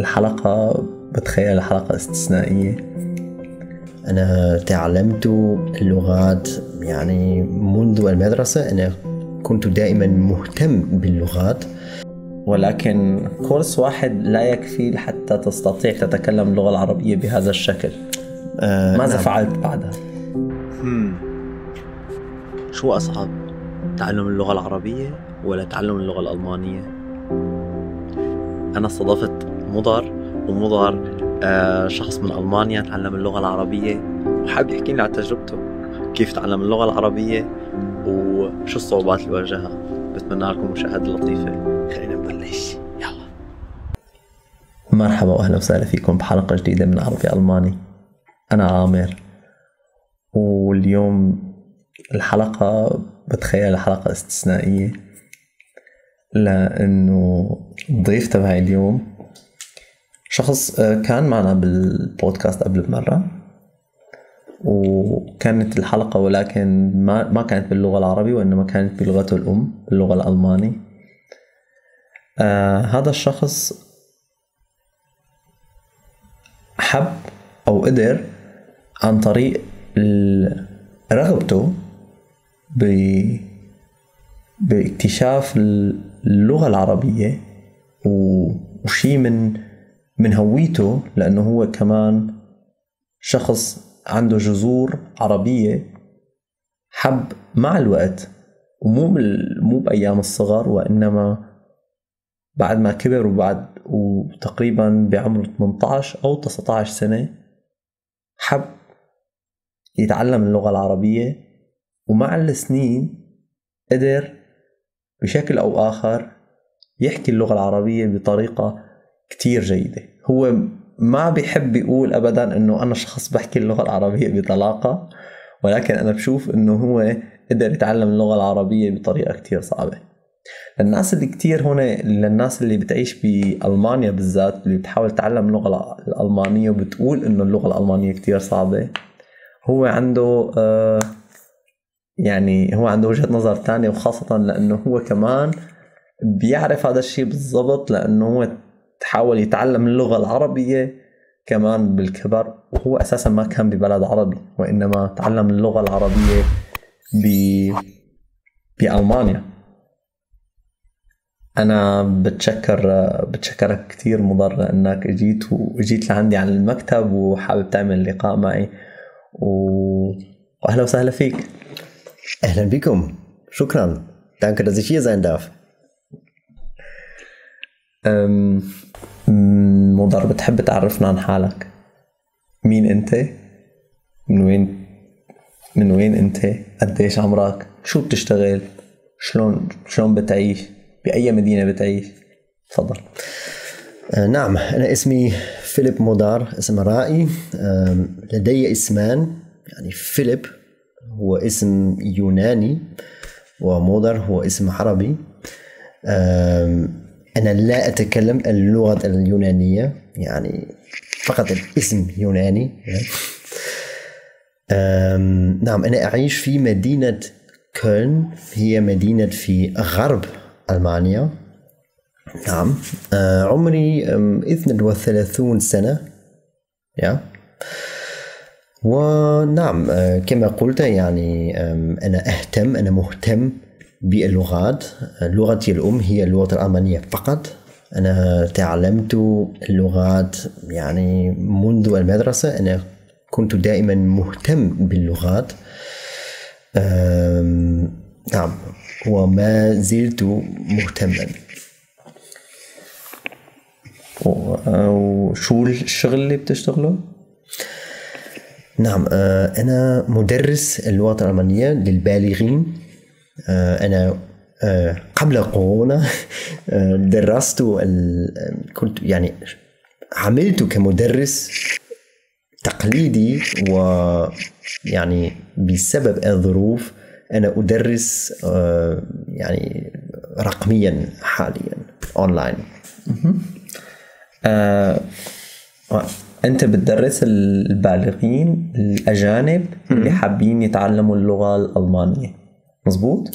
الحلقة بتخيل حلقة استثنائية. أنا تعلمت اللغات يعني منذ المدرسة، أنا كنت دائما مهتم باللغات، ولكن كورس واحد لا يكفي حتى تستطيع تتكلم اللغة العربية بهذا الشكل. ماذا فعلت بعدها؟ شو أصعب، تعلم اللغة العربية ولا تعلم اللغة الألمانية؟ أنا استضفت مضر شخص من ألمانيا تعلم اللغة العربية، وحاب يحكي لي عن تجربته كيف تعلم اللغة العربية وشو الصعوبات اللي واجهها. بتمنى لكم مشاهدة لطيفة. خلينا نبلش، يلا. مرحبا وأهلا وسهلا فيكم بحلقة جديدة من عربي ألماني. أنا عامر، واليوم الحلقة بتخيل حلقة استثنائية، لأنه الضيف تبعي اليوم شخص كان معنا بالبودكاست قبل بمرة، وكانت الحلقة ولكن ما كانت باللغة العربية، وإنما كانت بلغته الأم باللغة الألمانية. هذا الشخص حب أو قدر عن طريق رغبته باكتشاف اللغة العربية وشي من هويته، لأنه هو كمان شخص عنده جذور عربية. حب مع الوقت، ومو بأيام الصغر، وإنما بعد ما كبر وتقريبا بعمره 18 أو 19 سنة، حب يتعلم اللغة العربية، ومع السنين قدر بشكل أو آخر يحكي اللغة العربية بطريقة كتير جيدة. هو ما بيحب يقول أبدا أنه أنا شخص بحكي اللغة العربية بطلاقة، ولكن أنا بشوف أنه هو قدر يتعلم اللغة العربية بطريقة كتير صعبة. للناس اللي كتير هنا، للناس اللي بتعيش بألمانيا بالذات، اللي بتحاول تتعلم اللغة الألمانية وبتقول أنه اللغة الألمانية كتير صعبة، هو عنده يعني هو عنده وجهة نظر تانية، وخاصة لأنه هو كمان بيعرف هذا الشيء بالضبط، لأنه هو تحاول يتعلم اللغة العربية كمان بالكبر، وهو أساسا ما كان ببلد عربي، وإنما تعلم اللغة العربية بألمانيا. أنا بتشكرك كتير مضر، لأنك اجيت لعندي على المكتب وحابب تعمل لقاء معي، وأهلا وسهلا فيك. أهلا بكم، شكرا. Danke, dass ich hier sein darf. مضر، بتحب تعرفنا عن حالك؟ مين أنت؟ من وين أنت؟ قديش عمرك؟ شو بتشتغل؟ شلون بتعيش؟ بأي مدينة بتعيش؟ تفضل. نعم، أنا اسمي فيليب مضر السامرائي. لدي اسمان، يعني فيليب هو اسم يوناني ومضر هو اسم عربي. أنا لا أتكلم اللغة اليونانية، يعني فقط الاسم يوناني. نعم، أنا أعيش في مدينة كولن، هي مدينة في غرب ألمانيا. نعم، عمري 32 سنة. ونعم، كما قلت، يعني أنا مهتم باللغات. لغتي الأم هي اللغة الألمانية فقط. أنا تعلمت اللغات يعني منذ المدرسة، أنا كنت دائما مهتم باللغات. نعم، وما زلت مهتما. وشو الشغل اللي بتشتغله؟ نعم، أنا مدرس اللغة الألمانية للبالغين. أنا قبل كورونا درست كنت يعني عملت كمدرس تقليدي، ويعني بسبب الظروف أنا أدرس يعني رقميا حاليا أونلاين. أنت بتدرس البالغين الأجانب اللي حابين يتعلموا اللغة الألمانية، مظبوط؟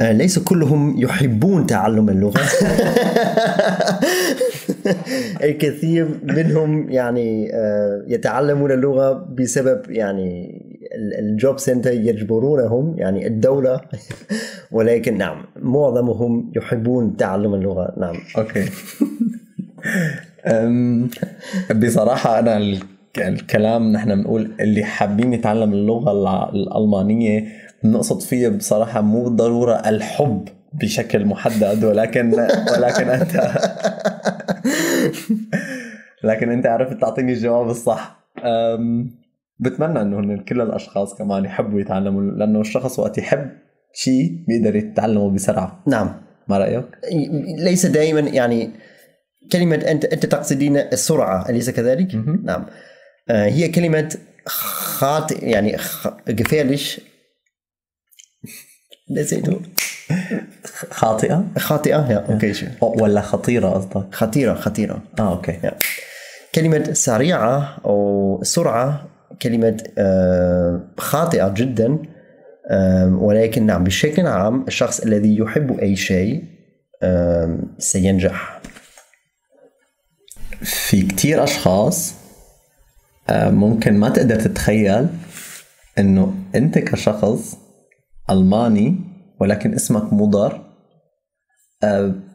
ليس كلهم يحبون تعلم اللغة. الكثير منهم يعني يتعلمون اللغة بسبب يعني الجوب سنتر يجبرونهم يعني الدولة، ولكن نعم معظمهم يحبون تعلم اللغة. نعم أوكي. بصراحة أنا الكلام نحن بنقول اللي حابين يتعلم اللغة الألمانية بنقصد فيه بصراحة مو ضرورة الحب بشكل محدد، ولكن أنت لكن أنت عرفت تعطيني الجواب الصح. بتمنى إنه كل الأشخاص كمان يحبوا يتعلموا، لأنه الشخص وقت يحب شيء بيقدر يتعلمه بسرعة. نعم. ما رأيك؟ ليس دائما يعني كلمة أنت تقصدين السرعة أليس كذلك؟ نعم. هي كلمة خاطئ يعني gefährlich نسيته. خاطئة يا أوكي شو. ولا خطيرة قصدك؟ خطيرة. أوكي. يا. كلمة سريعة أو سرعة كلمة خاطئة جدا، ولكن نعم بشكل عام الشخص الذي يحب أي شيء سينجح. في كتير أشخاص ممكن ما تقدر تتخيل أنه أنت كشخص ألماني ولكن اسمك مضر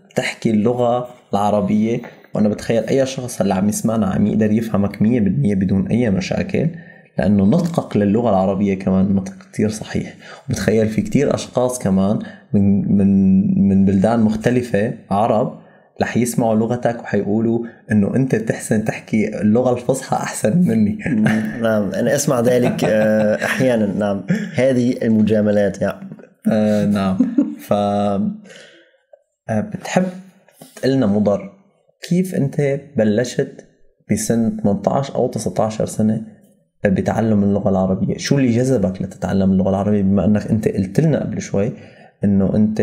بتحكي اللغة العربية، وأنا بتخيل أي شخص اللي عم يسمعنا عم يقدر يفهمك 100% بدون أي مشاكل، لأنه نطقك للغة العربية كمان نطق كتير صحيح. وبتخيل في كتير أشخاص كمان من بلدان مختلفة عرب رح يسمعوا لغتك وحيقولوا إنه أنت بتحسن تحكي اللغة الفصحى أحسن مني. نعم أنا أسمع ذلك أحيانا. نعم هذه المجاملات يعني. نعم. فبتحب تقلنا مضر، كيف أنت بلشت بسن 18 أو 19 سنة بتعلم اللغة العربية؟ شو اللي جذبك لتتعلم اللغة العربية، بما أنك أنت قلت لنا قبل شوي إنه أنت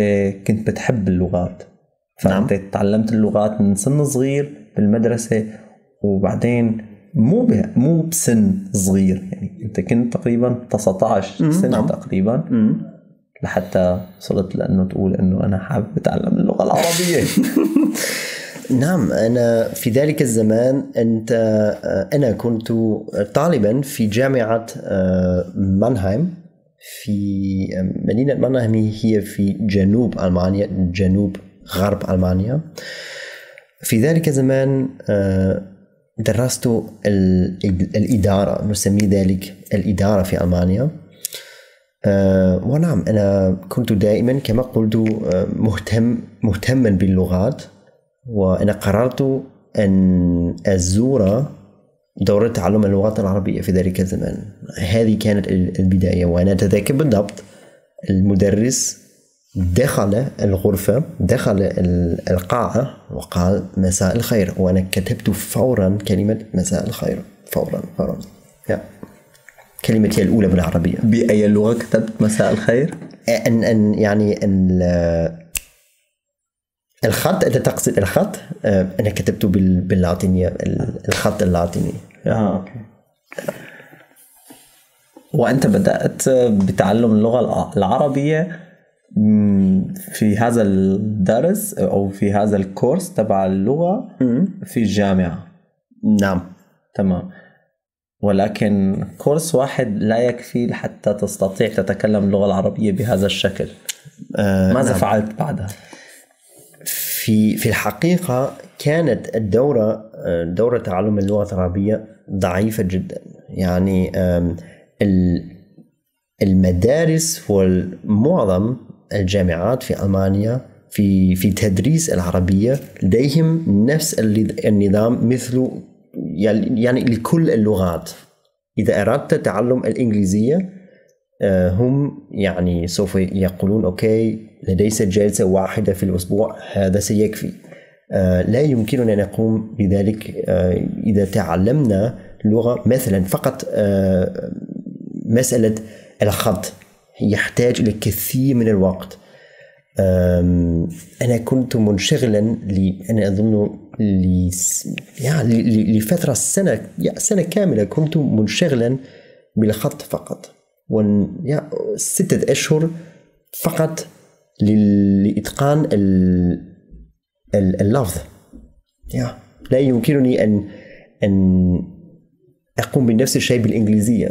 كنت بتحب اللغات؟ فأنت نعم. تعلمت اللغات من سن صغير بالمدرسة، وبعدين مو بسن صغير يعني أنت كنت تقريبا 19 سنة نعم. تقريبا لحتى وصلت لأنه تقول أنه أنا حابب أتعلم اللغة العربية. نعم أنا في ذلك الزمان أنا كنت طالبا في جامعة مانهايم في مدينة مانهايم، هي في جنوب ألمانيا جنوب غرب ألمانيا. في ذلك الزمان درست الإدارة، نسمي ذلك الإدارة في ألمانيا. ونعم أنا كنت دائما كما قلت مهتما باللغات، وأنا قررت أن أزور دورة تعلم اللغات العربية في ذلك الزمان. هذه كانت البداية، وأنا أتذكر بالضبط المدرس دخل الغرفة دخل القاعة وقال مساء الخير، وأنا كتبت فورا كلمة مساء الخير فورا كلمتي الأولى بالعربية. بأي لغة كتبت مساء الخير؟ الخط أنت تقصد الخط؟ أنا كتبته باللاتينية، الخط اللاتيني. أوكي. وأنت بدأت بتعلم اللغة العربية في هذا الدرس أو في هذا الكورس تبع اللغة في الجامعة؟ نعم تمام. ولكن كورس واحد لا يكفي لحتى تستطيع تتكلم اللغة العربية بهذا الشكل. ماذا نعم. فعلت بعدها؟ في الحقيقة كانت دورة تعلم اللغة العربية ضعيفة جدا، يعني المدارس والمعظم الجامعات في ألمانيا في تدريس العربية لديهم نفس النظام مثل يعني لكل اللغات. إذا أردت تعلم الإنجليزية هم يعني سوف يقولون أوكي لدينا جلسة واحدة في الأسبوع هذا سيكفي. لا يمكننا أن نقوم بذلك إذا تعلمنا لغة مثلا فقط مسألة الخط يحتاج إلى كثير من الوقت. أنا كنت منشغلا أنا أظن لفترة سنة كاملة كنت منشغلا بالخط فقط، يعني 6 أشهر فقط لإتقان اللفظ. لا يمكنني أن أقوم بنفس الشيء بالإنجليزية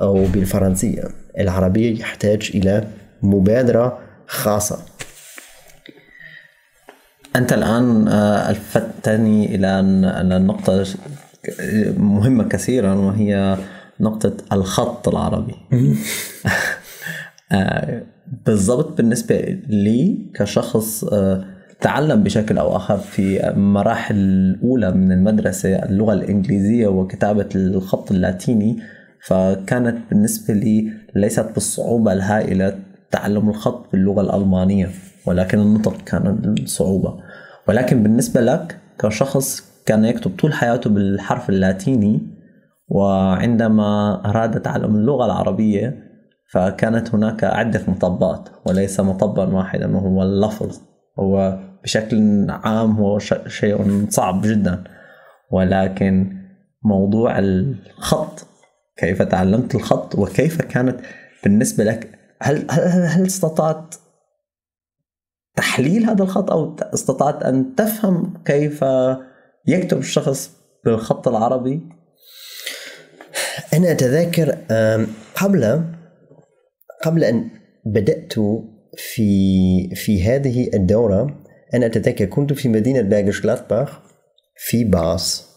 أو بالفرنسية. العربية يحتاج إلى مبادرة خاصة. أنت الآن ألفتني إلى النقطة مهمة كثيرا، وهي نقطة الخط العربي. بالضبط. بالنسبة لي كشخص تعلم بشكل أو آخر في مراحل الأولى من المدرسة اللغة الإنجليزية وكتابة الخط اللاتيني، فكانت بالنسبة لي ليست بالصعوبة الهائلة تعلم الخط باللغة الألمانية، ولكن النطق كان صعوبة. ولكن بالنسبة لك كشخص كان يكتب طول حياته بالحرف اللاتيني، وعندما أراد تعلم اللغة العربية فكانت هناك عدة مطبات وليس مطبا واحدا وهو اللفظ، وبشكل عام هو شيء صعب جدا. ولكن موضوع الخط، كيف تعلمت الخط وكيف كانت بالنسبة لك؟ هل استطعت تحليل هذا الخط أو استطعت أن تفهم كيف يكتب الشخص بالخط العربي؟ أنا أتذكر قبل أن بدأت في هذه الدورة، أنا أتذكر كنت في مدينة بيرغيش غلادباخ في باص،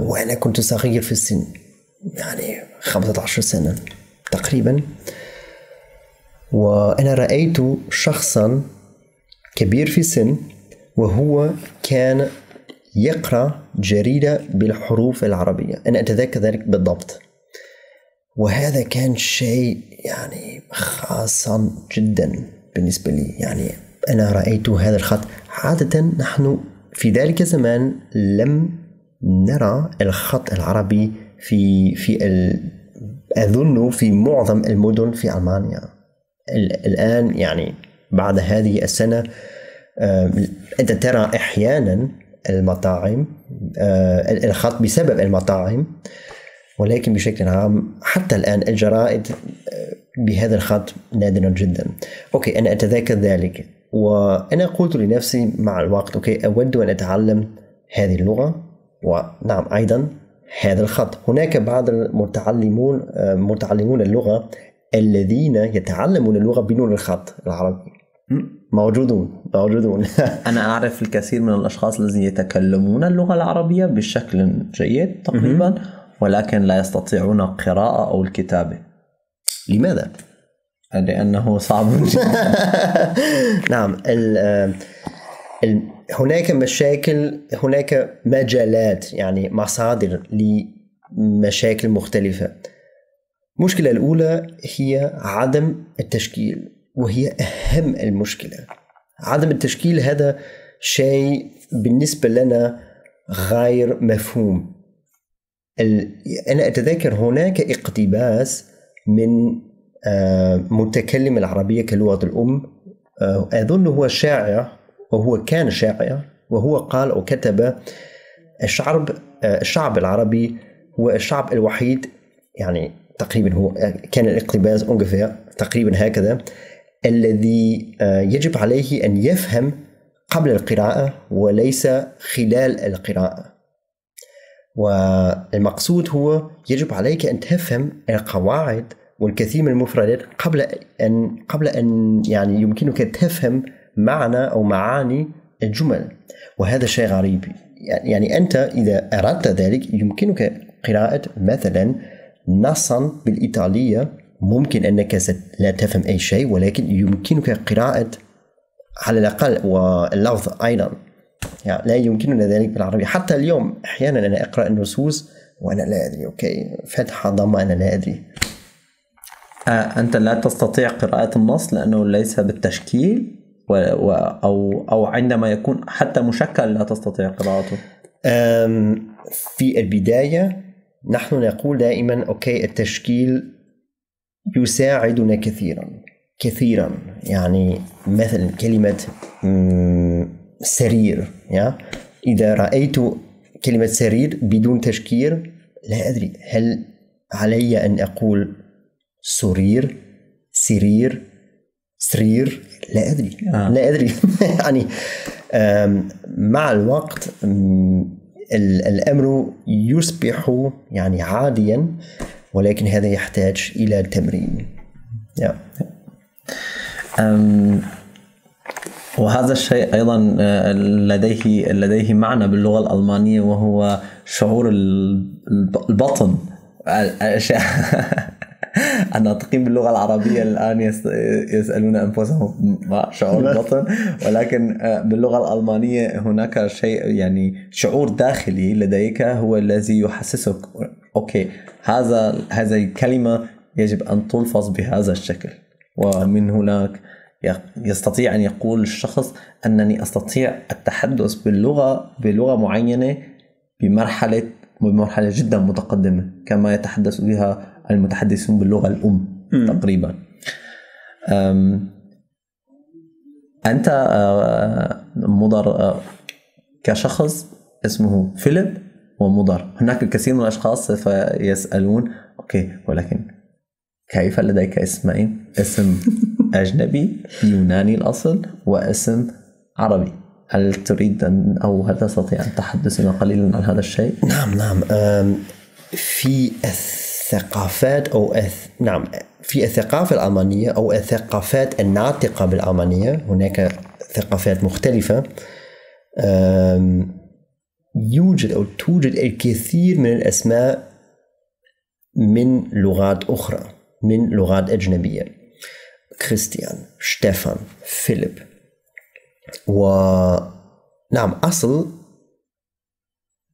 وأنا كنت صغير في السن، يعني 15 سنة تقريبا، وأنا رأيت شخصا كبير في السن وهو كان يقرأ جريدة بالحروف العربية. أنا أتذكر ذلك بالضبط، وهذا كان شيء يعني خاصا جدا بالنسبة لي. يعني أنا رأيت هذا الخط، عادة نحن في ذلك الزمان لم نرى الخط العربي أظن في معظم المدن في ألمانيا. الآن يعني بعد هذه السنة أنت ترى أحيانا المطاعم الخط بسبب المطاعم، ولكن بشكل عام حتى الآن الجرائد بهذا الخط نادرا جدا. أوكي، أنا أتذكر ذلك، وأنا قلت لنفسي مع الوقت أوكي أود أن أتعلم هذه اللغة، ونعم أيضا هذا الخط. هناك بعض متعلمون اللغة الذين يتعلمون اللغة بدون الخط العربي، موجودون. أنا أعرف الكثير من الأشخاص الذين يتكلمون اللغة العربية بشكل جيد تقريبا، ولكن لا يستطيعون القراءة أو الكتابة. لماذا؟ لأنه صعب جدا. نعم، هناك مشاكل، هناك مجالات، يعني مصادر لمشاكل مختلفة. المشكلة الأولى هي عدم التشكيل، وهي أهم المشكلة. عدم التشكيل هذا شيء بالنسبة لنا غير مفهوم. أنا أتذكر هناك اقتباس من متكلم العربية كلغة الأم، أظن هو شاعر، وهو كان شاعر، وهو قال أو كتب: الشعب العربي هو الشعب الوحيد، يعني تقريبا هو كان الاقتباس تقريبا هكذا، الذي يجب عليه أن يفهم قبل القراءة وليس خلال القراءة. والمقصود هو يجب عليك أن تفهم القواعد والكثير من المفردات قبل أن يعني يمكنك تفهم معنى أو معاني الجمل. وهذا شيء غريب، يعني أنت إذا أردت ذلك يمكنك قراءة مثلا نصا بالإيطالية، ممكن أنك لا تفهم أي شيء، ولكن يمكنك قراءة على الأقل واللفظ أيضا. يعني لا يمكننا ذلك بالعربية. حتى اليوم أحيانا أنا أقرأ النصوص وأنا لا أدري فتحة ضمة، أنا لا أدري. أنت لا تستطيع قراءة النص لأنه ليس بالتشكيل، أو عندما يكون حتى مشكل لا تستطيع قراءته. في البداية نحن نقول دائما أوكي التشكيل يساعدنا كثيرا. يعني مثلا كلمة سرير، إذا رأيت كلمة سرير بدون تشكيل لا أدري هل علي أن أقول سرير سرير سرير؟ لا أدري. يعني مع الوقت الأمر يصبح يعني عاديا، ولكن هذا يحتاج إلى تمرين. وهذا الشيء أيضا لديه معنى باللغة الألمانية، وهو شعور البطن. الأشياء الناطقين باللغة العربية الآن يسألون أنفسهم ما شعور البطن، ولكن باللغة الألمانية هناك شيء يعني شعور داخلي لديك هو الذي يحسسك أوكي هذا الكلمة يجب أن تلفظ بهذا الشكل، ومن هناك يستطيع أن يقول الشخص أنني أستطيع التحدث بلغة معينة بمرحلة جدا متقدمة كما يتحدث بها المتحدثون باللغة الأم تقريبا. أنت مضر كشخص اسمه فيليب ومضر، هناك الكثير من الأشخاص فيسألون أوكي ولكن كيف لديك اسمين، اسم أجنبي يوناني الأصل واسم عربي، هل تريد أن أو هل تستطيع أن تحدثنا قليلا عن هذا الشيء؟ نعم في الثقافات في الثقافة الألمانية أو الثقافات الناطقة بالألمانية هناك ثقافات مختلفة، يوجد أو توجد الكثير من الأسماء من لغات أخرى، من لغات أجنبية، كريستيان، ستيفان، فيليب. ونعم أصل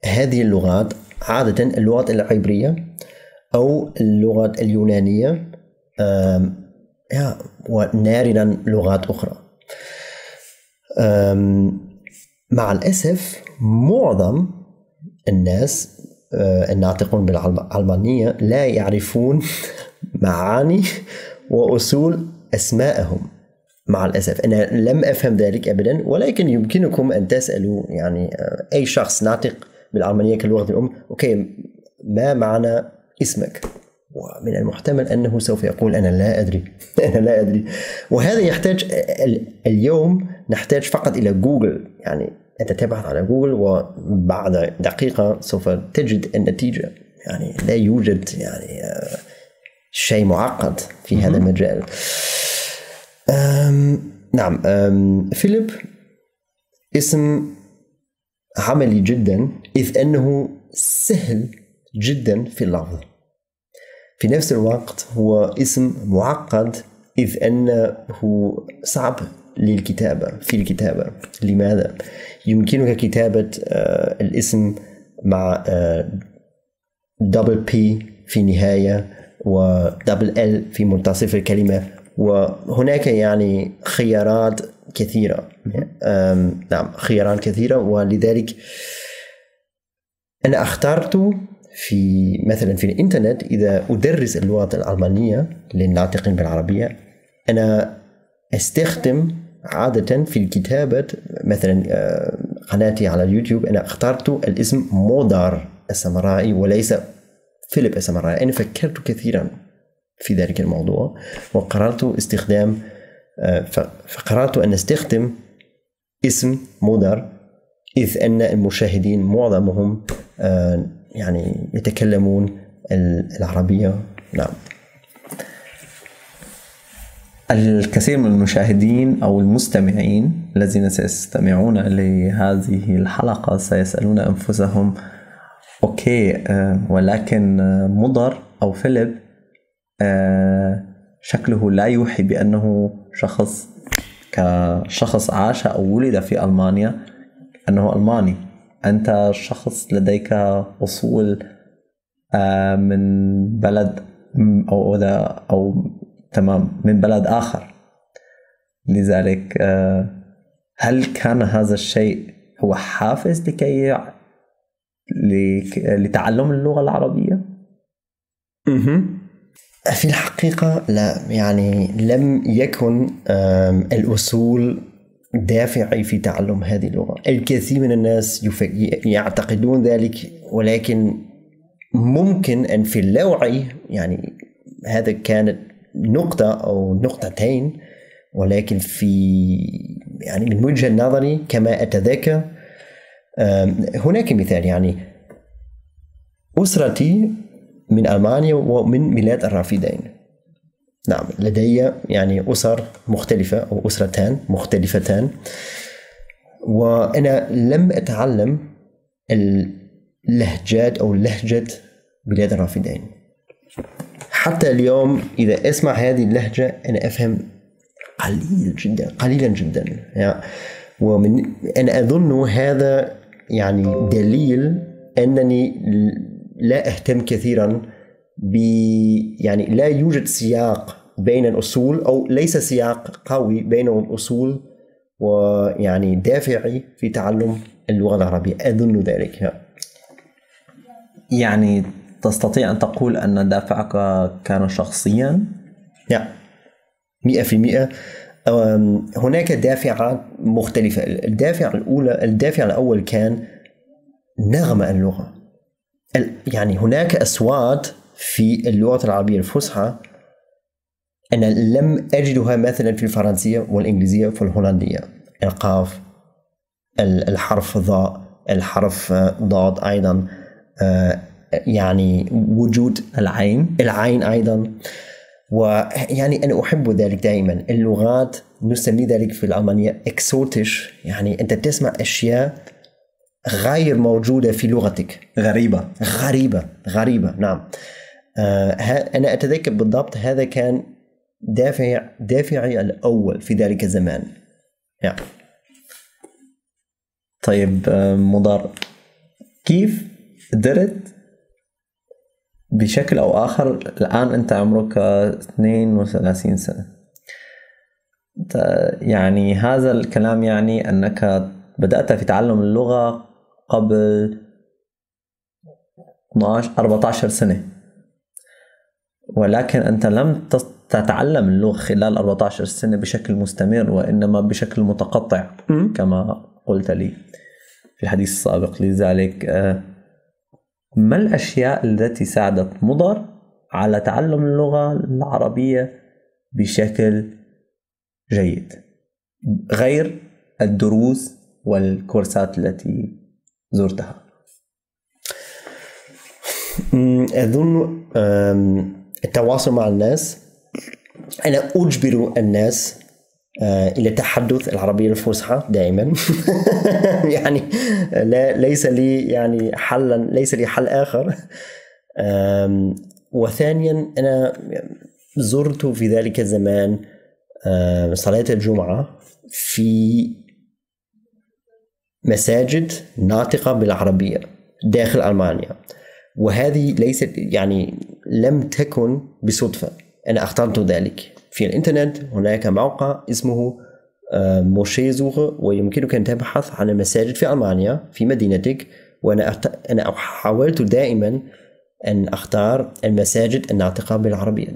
هذه اللغات عادة اللغات العبرية أو اللغات اليونانية، ونادراً لغات أخرى. مع الأسف معظم الناس الناطقون بالألمانية لا يعرفون معاني وأصول أسمائهم، مع الأسف أنا لم أفهم ذلك أبدا، ولكن يمكنكم أن تسألوا يعني أي شخص ناطق بالألمانية كلغة الأم أوكي ما معنى اسمك، ومن المحتمل أنه سوف يقول أنا لا أدري. وهذا يحتاج اليوم نحتاج فقط إلى جوجل، يعني أنت تبحث على جوجل وبعد دقيقة سوف تجد النتيجة، يعني لا يوجد يعني شيء معقد في هذا المجال. نعم فيليب اسم عملي جدا، إذ أنه سهل جدا في اللفظ، في نفس الوقت هو اسم معقد إذ أنه صعب في الكتابة. لماذا؟ يمكنك كتابة الاسم مع دبل بي في نهاية ودبل ال في منتصف الكلمة، وهناك يعني خيارات كثيرة. ولذلك أنا اخترت في الإنترنت إذا أدرس اللغة الألمانية للناطقين بالعربية أنا أستخدم عادة في الكتابة، مثلا قناتي على اليوتيوب أنا اخترت الاسم مودار السامرائي وليس فيليب السامرائي، أنا فكرت كثيرا في ذلك الموضوع وقررت أن أستخدم اسم مودار، إذ أن المشاهدين معظمهم يعني يتكلمون العربية. نعم الكثير من المشاهدين أو المستمعين الذين سيستمعون لهذه الحلقة سيسألون أنفسهم أوكي ولكن مضر أو فيليب شكله لا يوحي بأنه كشخص عاش أو ولد في ألمانيا أنه ألماني. أنت شخص لديك أصول من بلد أو تمام من بلد آخر، لذلك هل كان هذا الشيء هو حافز لتعلم اللغة العربية؟ في الحقيقة لا، يعني لم يكن الأصول دافعي في تعلم هذه اللغة. الكثير من الناس يعتقدون ذلك، ولكن ممكن أن في اللاوعي يعني هذا كانت نقطة أو نقطتين، ولكن في يعني من وجهة نظري كما أتذكر هناك مثال، يعني أسرتي من ألمانيا ومن ملة الرافدين. نعم، لدي يعني أسر مختلفة أو أسرتان مختلفتان، وأنا لم أتعلم اللهجات أو لهجة بلاد الرافدين. حتى اليوم إذا أسمع هذه اللهجة أنا أفهم قليلا جدا يعني. ومن أنا أظن هذا يعني دليل أنني لا أهتم كثيرا يعني لا يوجد سياق بين الأصول، أو ليس سياق قوي بين الأصول ويعني دافعي في تعلم اللغة العربية، أظن ذلك. يعني تستطيع أن تقول أن دافعك كان شخصيا؟ نعم 100%. هناك دافعات مختلفة. الدافع الأول كان نغمة اللغة، يعني هناك أصوات في اللغة العربية الفصحى أنا لم أجدها مثلا في الفرنسية والإنجليزية والهولندية، القاف، الحرف ضاء، الحرف ضاد أيضا، يعني وجود العين أيضا. ويعني أنا أحب ذلك دائما. اللغات نسمي ذلك في الألمانية اكسوتيش، يعني أنت تسمع أشياء غير موجودة في لغتك، غريبة. نعم، أنا أتذكر بالضبط هذا كان دافعي الأول في ذلك الزمان. يعني طيب مضار، كيف قدرت بشكل أو آخر، الآن أنت عمرك 32 سنة، يعني هذا الكلام يعني أنك بدأت في تعلم اللغة قبل 14 سنة، ولكن أنت لم تتعلم اللغة خلال 14 سنة بشكل مستمر، وإنما بشكل متقطع كما قلت لي في الحديث السابق. لذلك ما الأشياء التي ساعدت مضر على تعلم اللغة العربية بشكل جيد غير الدروس والكورسات التي زرتها؟ أظن التواصل مع الناس. أنا أجبر الناس إلى تحدث العربية الفصحى دائما يعني ليس لي يعني حل، ليس لي حل آخر. وثانيا أنا زرت في ذلك الزمان صلاة الجمعة في مساجد ناطقة بالعربية داخل ألمانيا، وهذه ليست يعني لم تكن بصدفة، أنا اخترت ذلك في الإنترنت. هناك موقع اسمه موشي زوغ، ويمكنك أن تبحث عن المساجد في ألمانيا في مدينتك، وأنا حاولت دائما أن أختار المساجد الناطقة بالعربية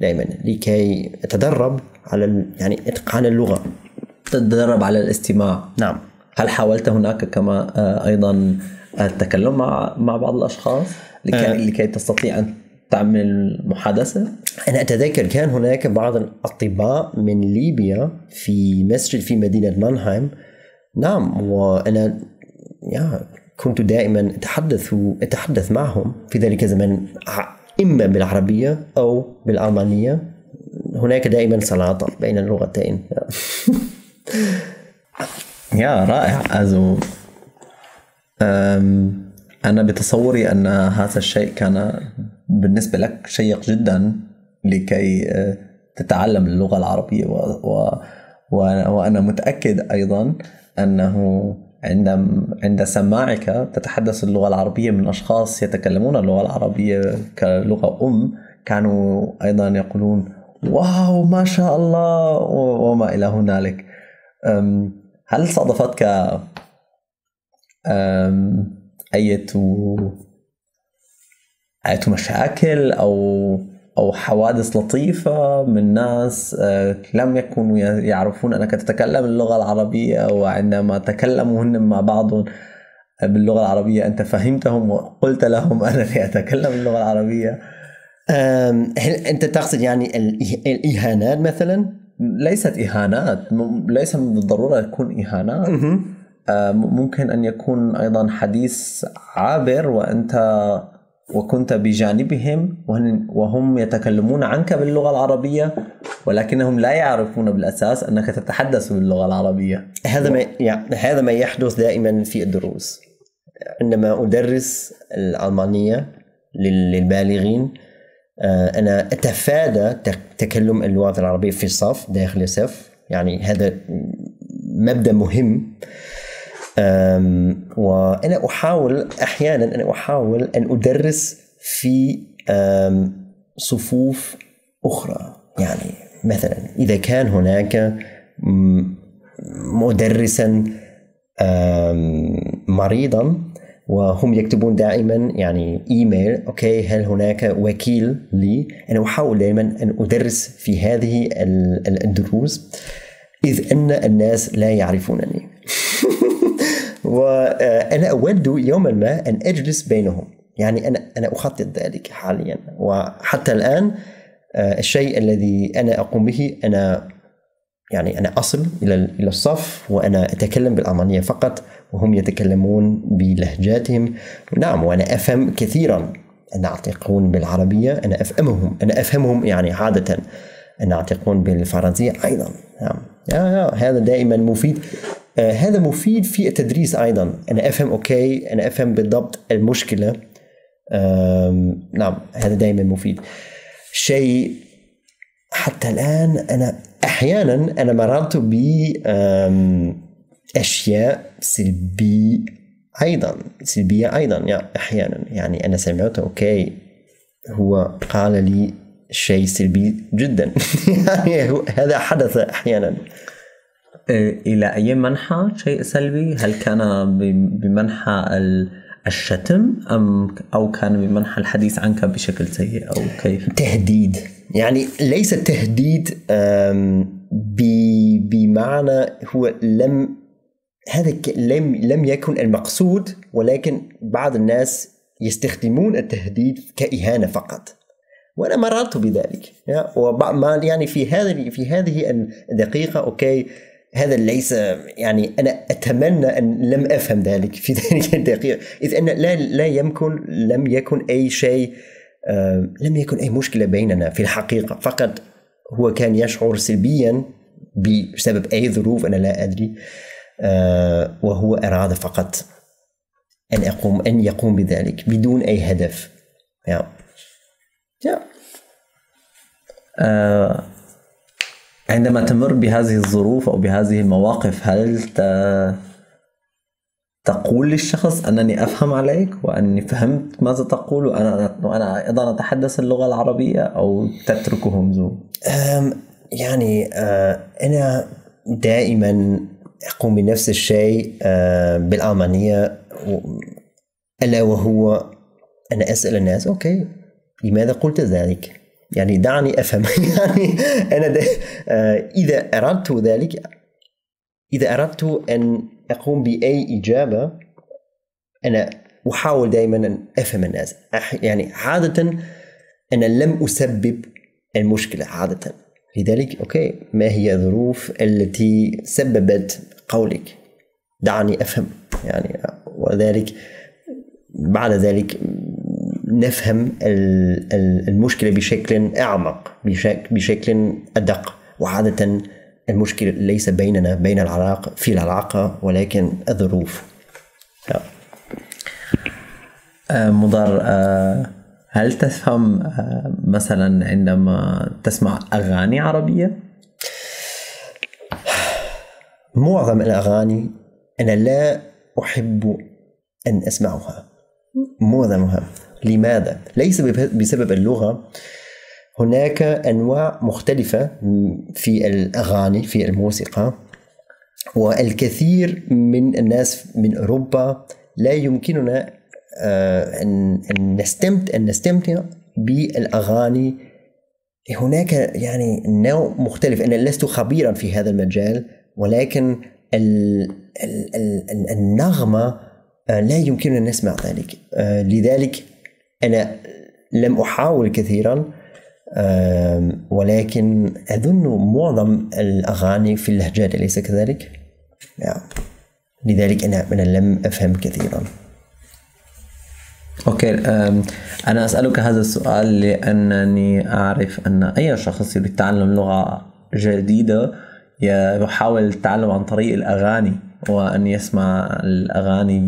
دائما لكي أتدرب على يعني إتقان اللغة، تتدرب على الاستماع. نعم. هل حاولت هناك كما أيضا التكلم مع بعض الأشخاص لكي تستطيع أن تعمل محادثة؟ أنا أتذكر كان هناك بعض الأطباء من ليبيا في مسجد في مدينة مانهايم. نعم، وأنا كنت دائما أتحدث معهم في ذلك الزمان، إما بالعربية أو بالألمانية. هناك دائما سلاطة بين اللغتين يا رائع. أزو أنا بتصوري أن هذا الشيء كان بالنسبة لك شيق جدا لكي تتعلم اللغة العربية، وأنا متأكد أيضا أنه عند سماعك تتحدث اللغة العربية من أشخاص يتكلمون اللغة العربية كلغة أم، كانوا أيضا يقولون واو ما شاء الله وما إلى هنالك. هل صادفتك أي مشاكل أو حوادث لطيفة من ناس لم يكونوا يعرفون أنك تتكلم اللغة العربية، وعندما تكلموا هن مع بعضهم باللغة العربية أنت فهمتهم وقلت لهم أنني أتكلم اللغة العربية؟ هل أنت تقصد يعني الإهانات مثلا؟ ليست إهانات، ليس من الضرورة يكون إهانات. ممكن أن يكون أيضا حديث عابر وكنت بجانبهم وهم يتكلمون عنك باللغة العربية، ولكنهم لا يعرفون بالأساس أنك تتحدث باللغة العربية. هذا ما يحدث دائما في الدروس. عندما أدرس الألمانية للبالغين أنا أتفادى تكلم اللغة العربية في الصف، داخل الصف. يعني هذا مبدأ مهم. وأنا أحاول أحيانا أن أدرس في صفوف أخرى. يعني مثلا إذا كان هناك مدرسا مريضا وهم يكتبون دائما يعني إيميل، أوكي هل هناك وكيل لي؟ أنا أحاول دائما أن أدرس في هذه الدروس، إذ أن الناس لا يعرفونني. وأنا أود يوما ما أن أجلس بينهم. يعني أنا أخطط ذلك حاليا، وحتى الآن الشيء الذي أنا أقوم به، أنا أصل إلى الصف وأنا أتكلم بالألمانية فقط، وهم يتكلمون بلهجاتهم. نعم، وأنا أفهم كثيرا. أنا أعتقون بالعربية، أنا أفهمهم يعني عادة. أنا أعتقون بالفرنسية أيضا. نعم، هذا دائما مفيد. هذا مفيد في التدريس أيضا. أنا أفهم، أوكي أنا أفهم بالضبط المشكلة. نعم، هذا دائما مفيد. شيء حتى الآن أنا أحيانا مررت بأشياء سلبية أيضا يعني أحيانا. يعني أنا سمعت، أوكي هو قال لي شيء سلبي جدا. يعني هذا حدث أحيانا. إلى أي منحى شيء سلبي؟ هل كان بمنحى الشتم أو كان بمنحى الحديث عنك بشكل سيء أو كيف؟ تهديد. يعني ليس تهديد بمعنى هو لم يكن المقصود، ولكن بعض الناس يستخدمون التهديد كإهانة فقط، وأنا مررت بذلك. يعني في هذه الدقيقة، أوكي هذا ليس، يعني أنا أتمنى أن لم أفهم ذلك في ذلك الدقيقة، إذ أن لم يكن أي مشكلة بيننا في الحقيقة. فقط هو كان يشعر سلبيا بسبب أي ظروف أنا لا أدري، وهو أراد فقط أن يقوم بذلك بدون أي هدف. عندما تمر بهذه الظروف أو بهذه المواقف، هل تقول للشخص أنني أفهم عليك وأني فهمت ماذا تقول وأنا أيضا أتحدث اللغة العربية، أو تتركهم ذو؟ يعني أنا دائما أقوم بنفس الشيء بالألمانية، ألا وهو أنا أسأل الناس، أوكي لماذا قلت ذلك؟ يعني دعني أفهم. يعني أنا إذا أردت أن أقوم بأي إجابة، أنا أحاول دائما أن أفهم الناس. يعني عادة أنا لم أسبب المشكلة عادة، لذلك أوكي ما هي الظروف التي سببت قولك؟ دعني أفهم. يعني وذلك بعد ذلك نفهم المشكلة بشكل أعمق، بشكل أدق. وعادة المشكلة ليس بيننا بين العلاقة في العلاقة، ولكن الظروف. مضر، هل تفهم مثلا عندما تسمع أغاني عربية؟ معظم الأغاني أنا لا أحب أن أسمعها، معظمها. لماذا؟ ليس بسبب اللغة. هناك أنواع مختلفة في الأغاني، في الموسيقى، والكثير من الناس من أوروبا لا يمكننا أن نستمتع بالأغاني. هناك يعني نوع مختلف. أنا لست خبيرا في هذا المجال، ولكن النغمة لا يمكننا أن نسمع ذلك. لذلك أنا لم أحاول كثيرا ولكن أظن معظم الأغاني في اللهجات أليس كذلك؟ لذلك أنا لم أفهم كثيرا. أوكي، أنا أسألك هذا السؤال لأنني أعرف أن أي شخص يتعلم لغة جديدة يحاول التعلم عن طريق الأغاني، وأن يسمع الأغاني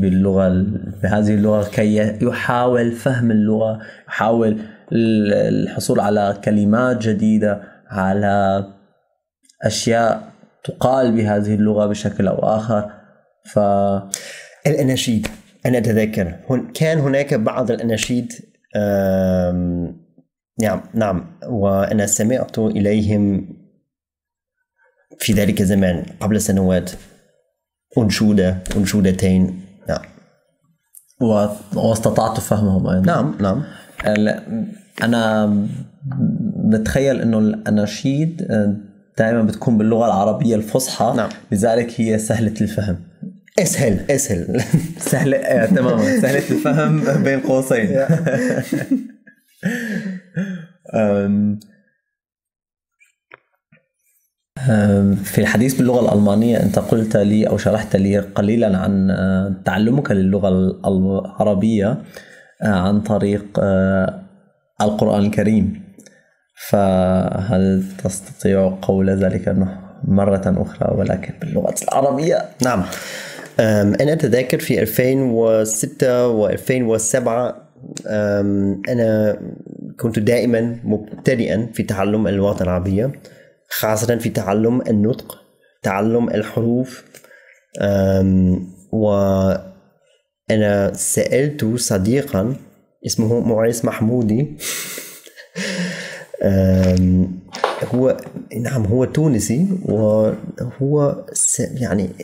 بهذه اللغة كي يحاول فهم اللغة، يحاول الحصول على كلمات جديدة، على أشياء تقال بهذه اللغة بشكل أو آخر. الأناشيد، أنا أتذكر كان هناك بعض الأناشيد، نعم، وأنا سمعت إليهم في ذلك الزمان قبل سنوات، أنشودة، أنشودتين، نعم، واستطعت فهمهم أيضا. نعم. أنا بتخيل أنه الأناشيد دائما بتكون باللغة العربية الفصحى، نعم. لذلك هي سهلة الفهم، أسهل سهلة، تماما، سهلة الفهم بين قوسين. في الحديث باللغة الألمانية أنت قلت لي أو شرحت لي قليلا عن تعلمك للغة العربية عن طريق القرآن الكريم، فهل تستطيع قول ذلك أنه مرة أخرى ولكن باللغة العربية؟ نعم، أنا أتذكر في 2006 و 2007 أنا كنت دائما مبتدئا في تعلم اللغة العربية، خاصة في تعلم النطق، تعلم الحروف. وأنا سألت صديقا اسمه معيس محمودي، هو تونسي، وهو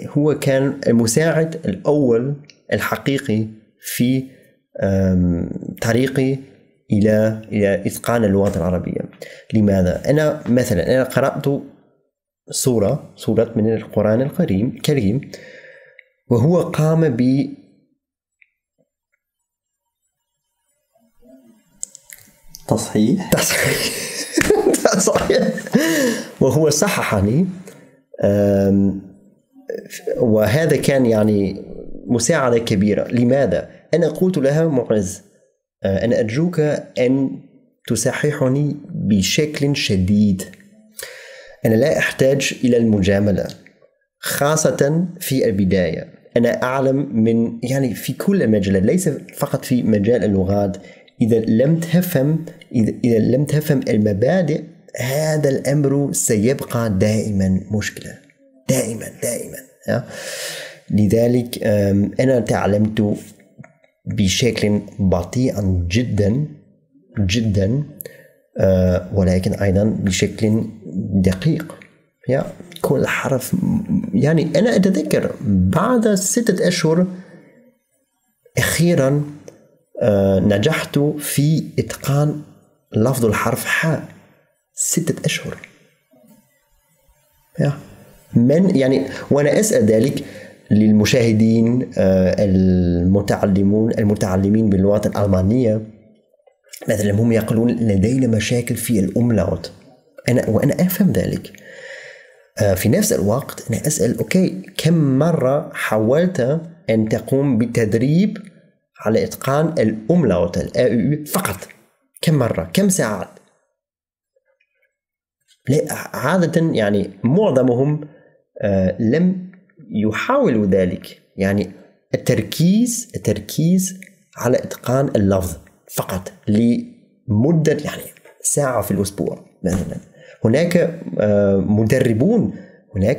هو كان المساعد الأول الحقيقي في طريقي إلى إتقان اللغة العربية. لماذا؟ أنا قرأت سورة من القرآن الكريم، وهو قام بتصحيح وهو صححني، وهذا كان مساعدة كبيرة. لماذا؟ أنا قلت لها معز، أنا أرجوك أن تصححني بشكل شديد، أنا لا أحتاج إلى المجاملة، خاصة في البداية. أنا أعلم من في كل مجال، ليس فقط في مجال اللغات، إذا لم تفهم المبادئ، هذا الأمر سيبقى دائما مشكلة، دائما. لذلك أنا تعلمت بشكل بطيء جدا، ولكن أيضا بشكل دقيق. كل حرف، أنا أتذكر بعد 6 أشهر أخيرا نجحت في إتقان لفظ الحرف حاء. 6 أشهر، وأنا أسأل ذلك للمشاهدين المتعلمين باللغة الألمانية، مثلا هم يقولون لدينا مشاكل في الأملاوت، وأنا أفهم ذلك. في نفس الوقت أنا أسأل أوكي، كم مرة حاولت أن تقوم بالتدريب على إتقان الأملاوت فقط؟ كم مرة؟ كم ساعات؟ عادة معظمهم لم يحاول ذلك، التركيز على إتقان اللفظ فقط لمدة ساعة في الأسبوع مثلا. هناك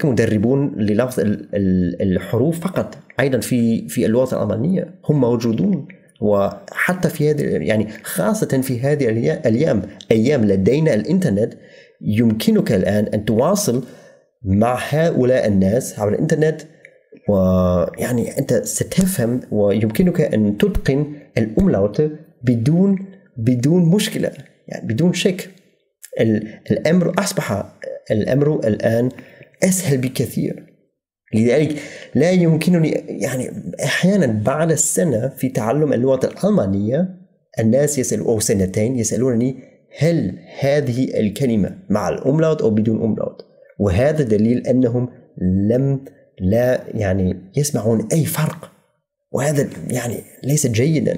مدربون للفظ الحروف فقط، أيضا في اللغة الألمانية هم موجودون، وحتى في هذه خاصة في هذه الأيام لدينا الإنترنت، يمكنك الآن أن تواصل مع هؤلاء الناس عبر الإنترنت، أنت ستفهم ويمكنك أن تتقن الأملاوت بدون مشكلة، بدون شك. الأمر الآن أسهل بكثير. لذلك لا يمكنني أحيانا بعد السنة في تعلم اللغة الألمانية، الناس يسألون أو 2 سنين يسألونني هل هذه الكلمة مع الأملاوت أو بدون أملاوت؟ وهذا دليل أنهم لا يسمعون أي فرق، وهذا يعني ليس جيدا،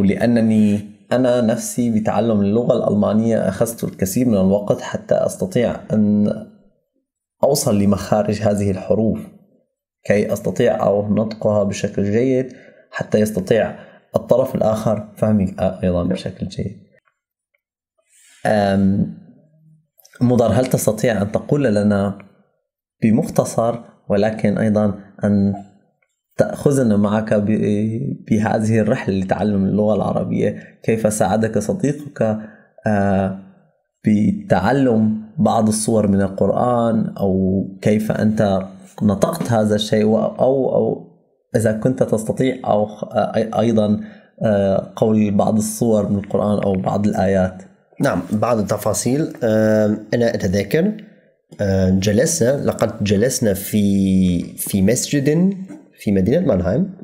لأنني أنا نفسي بتعلم اللغة الألمانية أخذت الكثير من الوقت حتى أستطيع أن أوصل لمخارج هذه الحروف، كي أستطيع أو نطقها بشكل جيد، حتى يستطيع الطرف الآخر فهمي أيضا بشكل جيد. مضر، هل تستطيع أن تقول لنا بمختصر ولكن أيضا أن تأخذنا معك بهذه الرحلة لتعلم اللغة العربية، كيف ساعدك صديقك بتعلم بعض الصور من القرآن، أو كيف أنت نطقت هذا الشيء، أو إذا كنت تستطيع أو أيضا قول بعض الصور من القرآن أو بعض الآيات؟ نعم، بعض التفاصيل. أنا أتذكر لقد جلسنا في مسجد في مدينة مانهايم،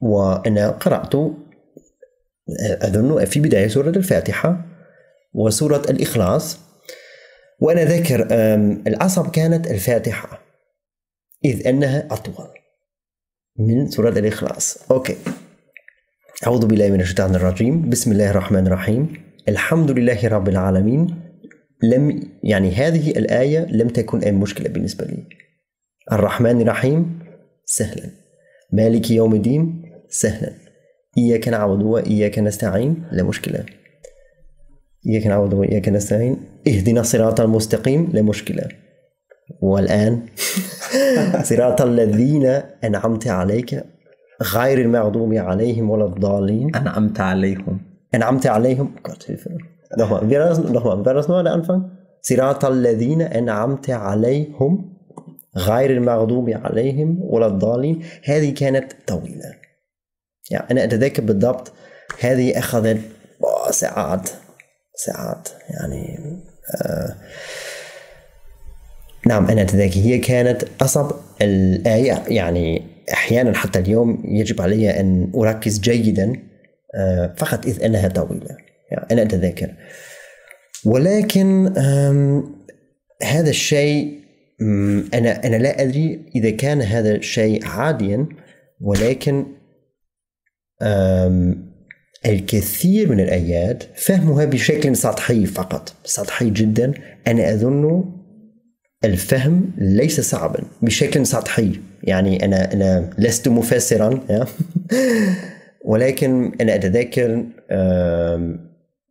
وأنا قرأت أظن في بداية سورة الفاتحة وسورة الإخلاص، وأنا ذاكر العصر كانت الفاتحة إذ أنها أطول من سورة الإخلاص. أوكي، أعوذ بالله من الشيطان الرجيم، بسم الله الرحمن الرحيم، الحمد لله رب العالمين. هذه الآية لم تكن أي مشكلة بالنسبة لي. الرحمن الرحيم سهلا، مالك يوم الدين سهلا، إياك نعبد وإياك نستعين لا مشكلة، إياك نعبد وإياك نستعين، اهدنا الصراط المستقيم لا مشكلة، والآن صراط الذين أنعمت عليك غير المغضوب عليهم ولا الضالين. أنعمت عليهم nochmal an Anfang. صراط الذين أنعمت عليهم غير المغضوب عليهم ولا الضالين. هذه كانت طويلة، يعني أنا أتذكر بالضبط هذه أخذت ساعات يعني. نعم، أنا أتذكر هي كانت أصعب الآية، يعني أحيانا حتى اليوم يجب علي أن أركز جيدا فقط إذ أنها طويلة، يعني أنا أتذكر. ولكن هذا الشيء أنا لا أدري إذا كان هذا الشيء عاديا، ولكن الكثير من الآيات فهمها بشكل سطحي فقط، سطحي جدا. أنا أظن الفهم ليس صعبا بشكل سطحي، يعني أنا لست مفسرا ولكن أنا أتذكر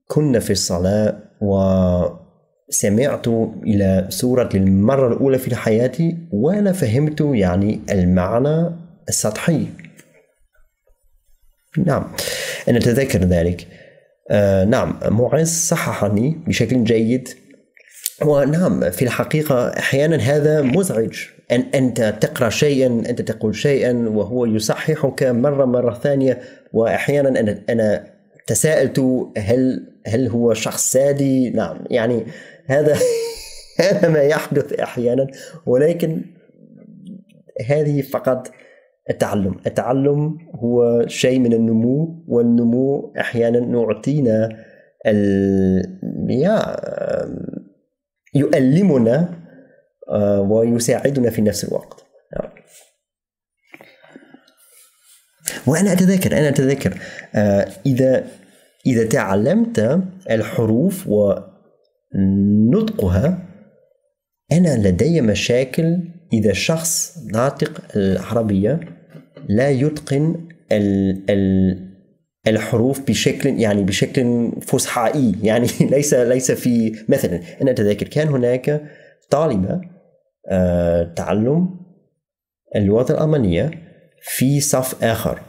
كنا في الصلاة وسمعت إلى سورة للمرة الأولى في حياتي، وأنا فهمت يعني المعنى السطحي. نعم، أنا أتذكر ذلك. نعم، معيس صححني بشكل جيد. ونعم، في الحقيقة أحيانا هذا مزعج، أن أنت تقرأ شيئا، أنت تقول شيئا وهو يصححك مرة ثانية. وأحيانا أنا تساءلت هل هو شخص سادي. نعم، يعني هذا ما يحدث أحيانا، ولكن هذه فقط التعلم هو شيء من النمو، والنمو أحيانا نعطينا يؤلمنا ويساعدنا في نفس الوقت. وأنا أتذكر إذا تعلمت الحروف ونطقها. أنا لدي مشاكل إذا شخص ناطق العربية لا يتقن الحروف بشكل فصحائي، يعني ليس في. مثلا أنا أتذكر كان هناك طالبة تعلم اللغة الألمانية في صف آخر،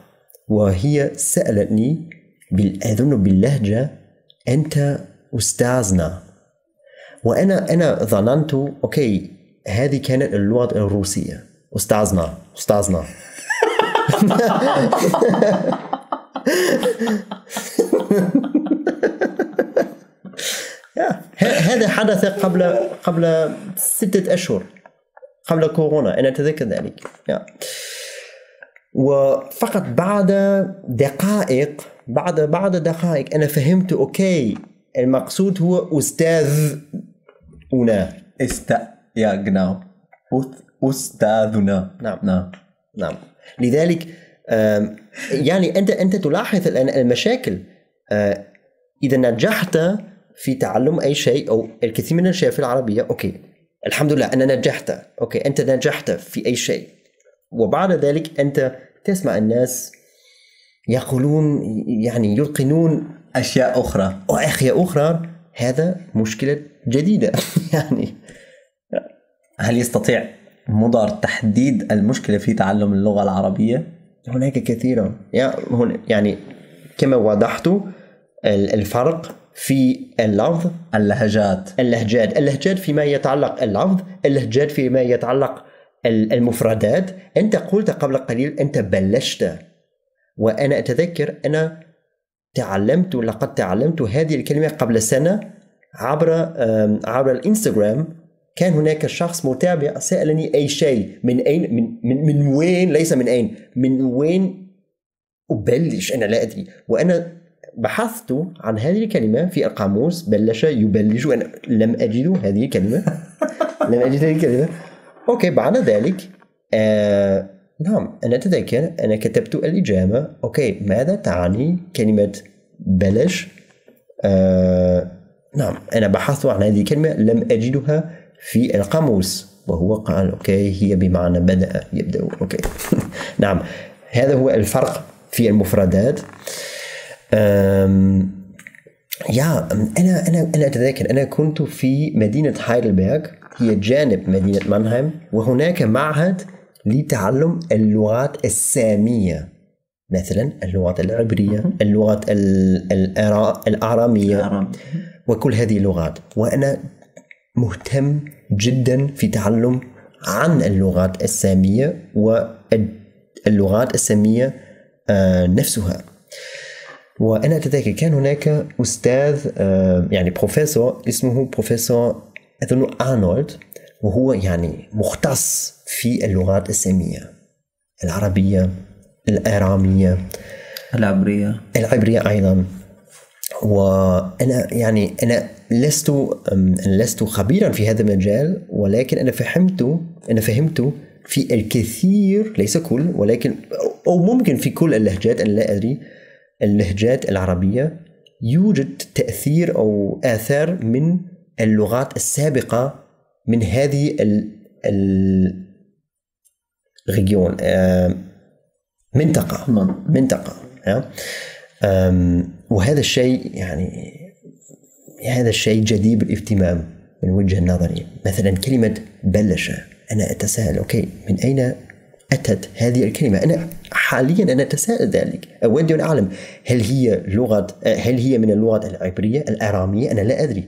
وهي سألتني أظن باللهجة أنت أستاذنا. وأنا ظننت أوكي هذه كانت اللغة الروسية، أستاذنا. هذا حدث قبل 6 أشهر قبل كورونا، أنا أتذكر ذلك. وفقط بعد دقائق أنا فهمت أوكي المقصود هو أستاذنا. أستاذنا. نعم. لذلك يعني أنت تلاحظ الآن المشاكل. إذا نجحت في تعلم أي شيء أو الكثير من الأشياء في العربية، أوكي الحمد لله أنا نجحت، أوكي أنت نجحت في أي شيء، وبعد ذلك أنت تسمع الناس يقولون يعني يلقنون أشياء أخرى. هذا مشكلة جديدة. يعني هل يستطيع مدار تحديد المشكلة في تعلم اللغة العربية؟ هناك كثيرا، يعني كما وضحت الفرق في اللفظ، اللهجات فيما يتعلق اللفظ، اللهجات فيما يتعلق المفردات. أنت قلت قبل قليل أنت بلشت، وأنا أتذكر أنا لقد تعلمت هذه الكلمة قبل سنة عبر الإنستغرام. كان هناك شخص متابع سألني أي شيء، من أين من وين، ليس من أين، من وين أبلش، أنا لا أدري. وأنا بحثت عن هذه الكلمة في القاموس، بلش، يبلش، وأنا لم أجد هذه الكلمة. أوكي بعد ذلك نعم أنا أتذكر أنا كتبت الإجابة، أوكي ماذا تعني كلمة بلش؟ نعم أنا بحثت عن هذه الكلمة، لم أجدها في القاموس، وهو قال أوكي هي بمعنى بدأ، يبدأ، أوكي. نعم هذا هو الفرق في المفردات. أنا أتذكر أنا كنت في مدينة هايدلبيرغ، هي جانب مدينة مانهايم، وهناك معهد لتعلم اللغات السامية، مثلا اللغات العبرية، اللغات الأرامية، وكل هذه اللغات. وأنا مهتم جدا في تعلم عن اللغات السامية واللغات السامية نفسها. وأنا أتذكر كان هناك أستاذ يعني بروفيسور اسمه بروفيسور أظن أرنولد، وهو يعني مختص في اللغات السامية، العربية، الآرامية، العبرية أيضا. وأنا يعني أنا لست خبيرا في هذا المجال، ولكن أنا فهمت في الكثير، ليس كل، ولكن أو ممكن في كل اللهجات، أنا لا أدري، اللهجات العربية يوجد تأثير أو آثار من اللغات السابقة من هذه الريجيون، منطقة. وهذا الشيء يعني هذا الشيء جديد بالاهتمام من وجهة نظري. مثلا كلمة بلشة، أنا أتساءل أوكي من أين أتت هذه الكلمة؟ أنا حاليا أنا أتساءل ذلك، أود أن أعلم هل هي من اللغة العبرية، الآرامية؟ أنا لا أدري.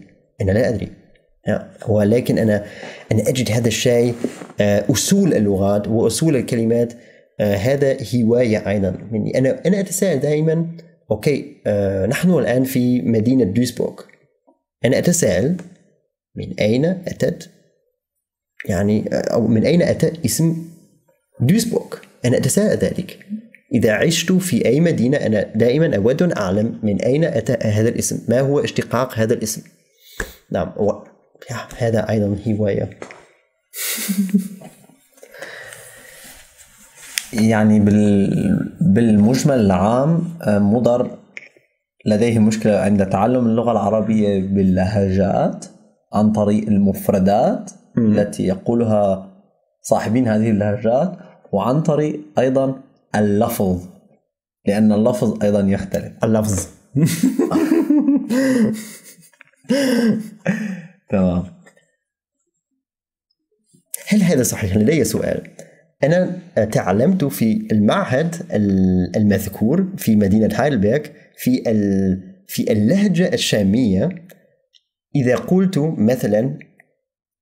ولكن أنا أجد هذا الشيء، أصول اللغات وأصول الكلمات، هذا هواية أيضا مني. أنا أتساءل دائما أوكي نحن الآن في مدينة دويسبورغ، أنا أتساءل من أين أتت يعني، أو من أين أتى اسم دويسبورغ، أنا أتساءل ذلك. إذا عشت في أي مدينة أنا دائما أود أن أعلم من أين أتى هذا الاسم، ما هو اشتقاق هذا الاسم. نعم هذا أيضا هواية. يعني بالمجمل العام مضر لديه مشكلة عند تعلم اللغة العربية باللهجات عن طريق المفردات التي يقولها صاحبين هذه اللهجات، وعن طريق أيضا اللفظ، لأن اللفظ أيضا يختلف. اللفظ تمام. هل هذا صحيح؟ لدي سؤال. أنا تعلمت في المعهد المذكور في مدينة هايدلبيرغ في اللهجة الشامية إذا قلت مثلا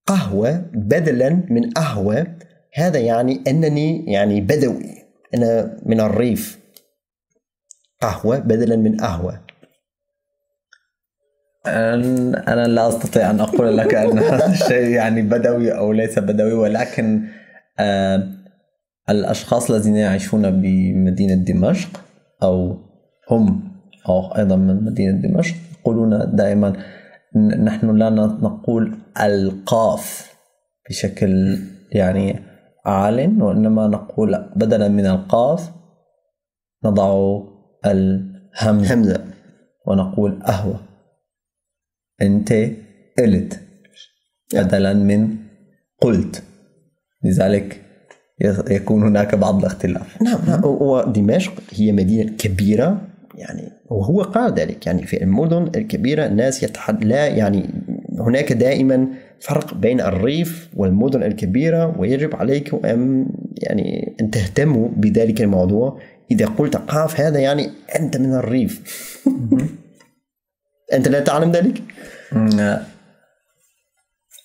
قهوة بدلا من قهوة، هذا يعني أنني يعني بدوي، أنا من الريف. قهوة بدلا من قهوة. أنا لا أستطيع أن أقول لك أن هذا الشيء يعني بدوي أو ليس بدوي، ولكن الأشخاص الذين يعيشون بمدينة دمشق أو هم أو أيضا من مدينة دمشق يقولون دائما نحن لا نقول القاف بشكل يعني عال، وإنما نقول بدلا من القاف نضع الهمزة ونقول قهوة، أنت قلت بدلا من قلت، لذلك يكون هناك بعض الاختلاف. نعم، ودمشق هي مدينة كبيرة يعني، وهو قال ذلك يعني في المدن الكبيرة الناس لا يعني هناك دائما فرق بين الريف والمدن الكبيرة، ويجب عليكم يعني أن تهتموا بذلك الموضوع. إذا قلت قاف هذا يعني أنت من الريف. أنت لا تعلم ذلك؟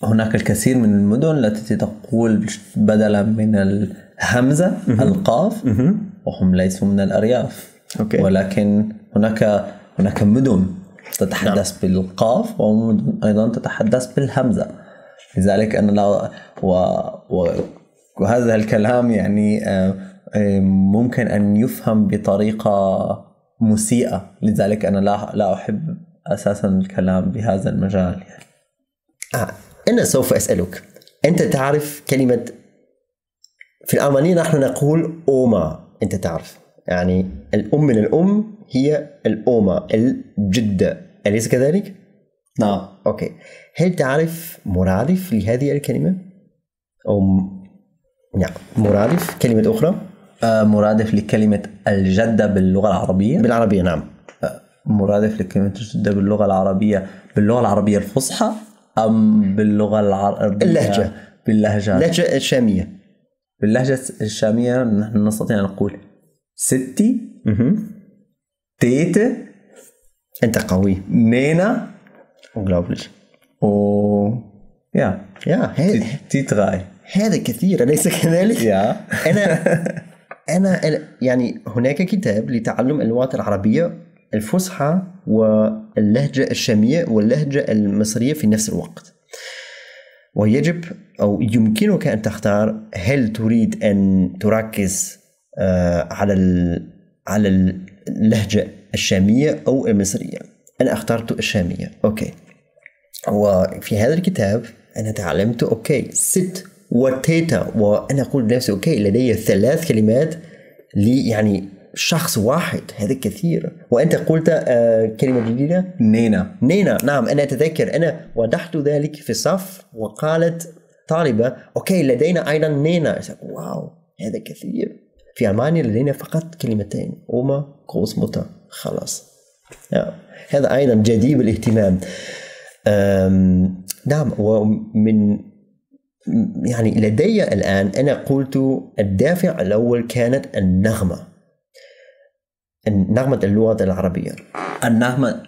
هناك الكثير من المدن التي تقول بدلا من الهمزة القاف، وهم ليسوا من الأرياف. أوكي. ولكن هناك مدن تتحدث بالقاف ومدن أيضا تتحدث بالهمزة، لذلك أنا لا وهذا الكلام يعني ممكن أن يفهم بطريقة مسيئة، لذلك أنا لا أحب أساسا الكلام بهذا المجال يعني. أنا سوف أسألك، أنت تعرف كلمة في الألمانية نحن نقول أوما، أنت تعرف يعني الأم من الأم هي الأوما الجدة، أليس كذلك؟ نعم. أوكي، هل تعرف مرادف لهذه الكلمة؟ أو نعم مرادف كلمة أخرى؟ مرادف لكلمة الجدة باللغة العربية؟ بالعربية نعم. مرادف لكلمة الجدة باللغة العربية الفصحى أم باللغة العربية؟ باللهجة الشامية. باللهجة الشامية نحن نستطيع أن نقول ستي، تيتة، أنت قوي، نينا، unglaublich، و يا تيتغاي، هذا كثير أليس كذلك؟ يا أنا يعني هناك كتاب لتعلم اللغات العربية الفصحى واللهجة الشامية واللهجة المصرية في نفس الوقت، ويجب أو يمكنك أن تختار هل تريد أن تركز على اللهجة الشامية أو المصرية. أنا اخترت الشامية. أوكي، وفي هذا الكتاب أنا تعلمت أوكي ست وتيتا، وأنا أقول لنفسي أوكي لدي 3 كلمات لي يعني شخص واحد، هذا كثير. وأنت قلت كلمة جديدة نينا. نعم أنا أتذكر، أنا وضحت ذلك في صف وقالت طالبة أوكي لدينا أيضا نينا، واو هذا كثير. في ألمانيا لدينا فقط كلمتين، أوما، كروس موتا، خلاص. هذا أيضا جديد بالاهتمام. نعم، ومن يعني لدي الآن أنا قلت الدافع الأول كانت النغمة اللغة العربية،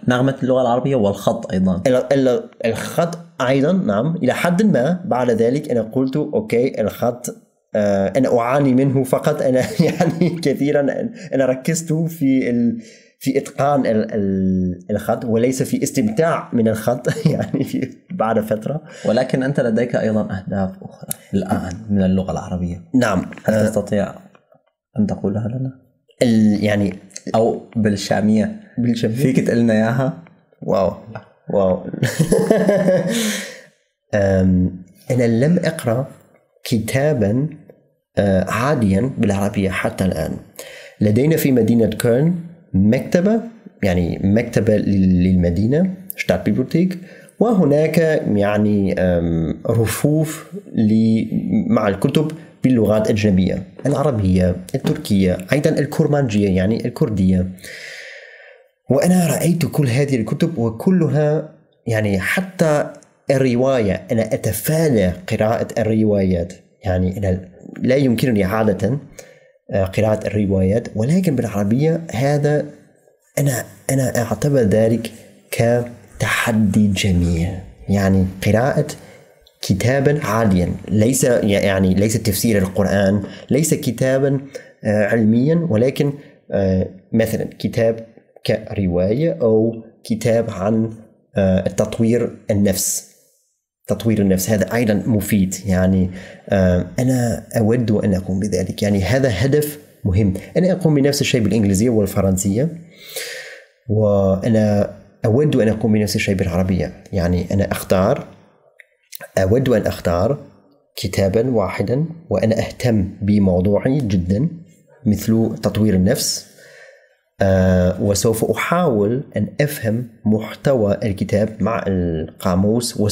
نغمة اللغة العربية والخط أيضا، الخط أيضا نعم. إلى حد ما بعد ذلك أنا قلت أوكي الخط أنا أعاني منه فقط، أنا يعني كثيرا أنا ركزت في إتقان الخط وليس في استمتاع من الخط يعني بعد فترة. ولكن أنت لديك أيضا أهداف أخرى الآن من اللغة العربية. نعم، هل تستطيع أن تقولها لنا؟ يعني أو بالشامية فيك تقلنا إياها؟ واو أنا لم أقرأ كتابا عاديا بالعربية حتى الآن. لدينا في مدينة كولن مكتبة للمدينة شتادبيبليوتيك، وهناك يعني رفوف مع الكتب باللغات الأجنبية، العربية، التركية، أيضا الكرمانجية يعني الكردية. وأنا رأيت كل هذه الكتب وكلها يعني حتى الرواية، أنا أتفادى قراءة الروايات، يعني أنا لا يمكنني عادة قراءة الروايات، ولكن بالعربية هذا أنا أعتبر ذلك كتحدي جميل، يعني قراءة كتابا عاديا، ليس تفسير القرآن، ليس كتابا علميا، ولكن مثلا كتاب كرواية أو كتاب عن تطوير النفس، هذا أيضا مفيد. يعني أنا أود أن أقوم بذلك، يعني هذا هدف مهم. أنا أقوم بنفس الشيء بالإنجليزية والفرنسية، وأنا أود أن أقوم بنفس الشيء بالعربية. يعني أنا أود أن أختار كتابا واحدا وأنا أهتم بموضوعي جدا، مثل تطوير النفس، وسوف أحاول أن أفهم محتوى الكتاب مع القاموس،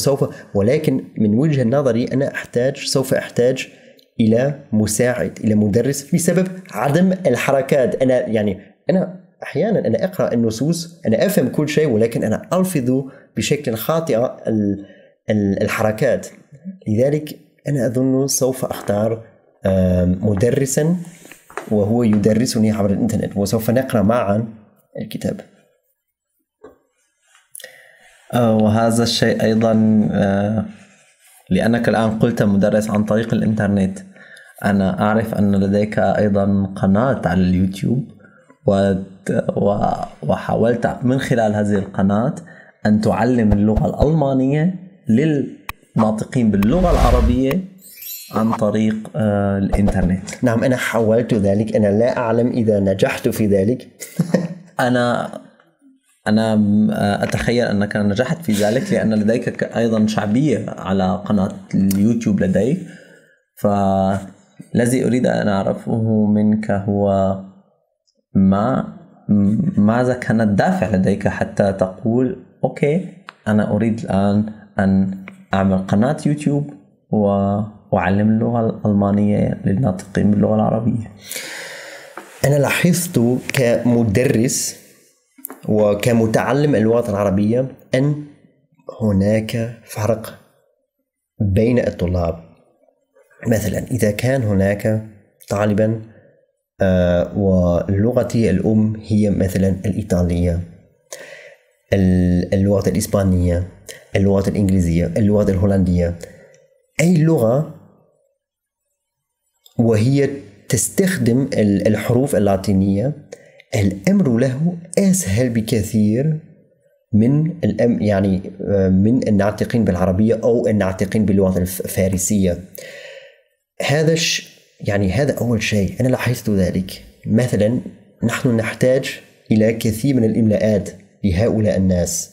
ولكن من وجهة نظري أنا سوف أحتاج إلى مساعد، إلى مدرس، بسبب عدم الحركات. أنا أحيانا أنا أقرأ النصوص، أنا أفهم كل شيء، ولكن أنا ألفظ بشكل خاطئ الحركات. لذلك أنا أظن سوف أختار مدرسا وهو يدرسني عبر الإنترنت، وسوف نقرأ معا الكتاب. وهذا الشيء أيضا لأنك الآن قلت مدرس عن طريق الإنترنت. أنا أعرف أن لديك أيضا قناة على اليوتيوب، وحاولت من خلال هذه القناة أن تعلم اللغة الألمانية للناطقين باللغة العربية عن طريق الإنترنت. نعم، أنا حاولت ذلك، أنا لا أعلم إذا نجحت في ذلك. أنا أتخيل أنك نجحت في ذلك، لأن لديك أيضا شعبية على قناة اليوتيوب لديك. فالذي أريد أن أعرفه منك هو ماذا كان الدافع لديك حتى تقول أوكي، أنا أريد الآن أن أعمل قناة يوتيوب وأعلم اللغة الألمانية للناطقين باللغة العربية. أنا لاحظت كمدرس وكمتعلم اللغة العربية أن هناك فرق بين الطلاب. مثلا إذا كان هناك طالبا ولغته الأم هي مثلا الإيطالية، اللغة الإسبانية، اللغة الإنجليزية، اللغة الهولندية، أي لغة، وهي تستخدم الحروف اللاتينية، الأمر له أسهل بكثير من الناطقين بالعربية أو الناطقين باللغة الفارسية. هذا أول شيء أنا لاحظت ذلك. مثلا نحن نحتاج إلى كثير من الإملاءات لهؤلاء الناس،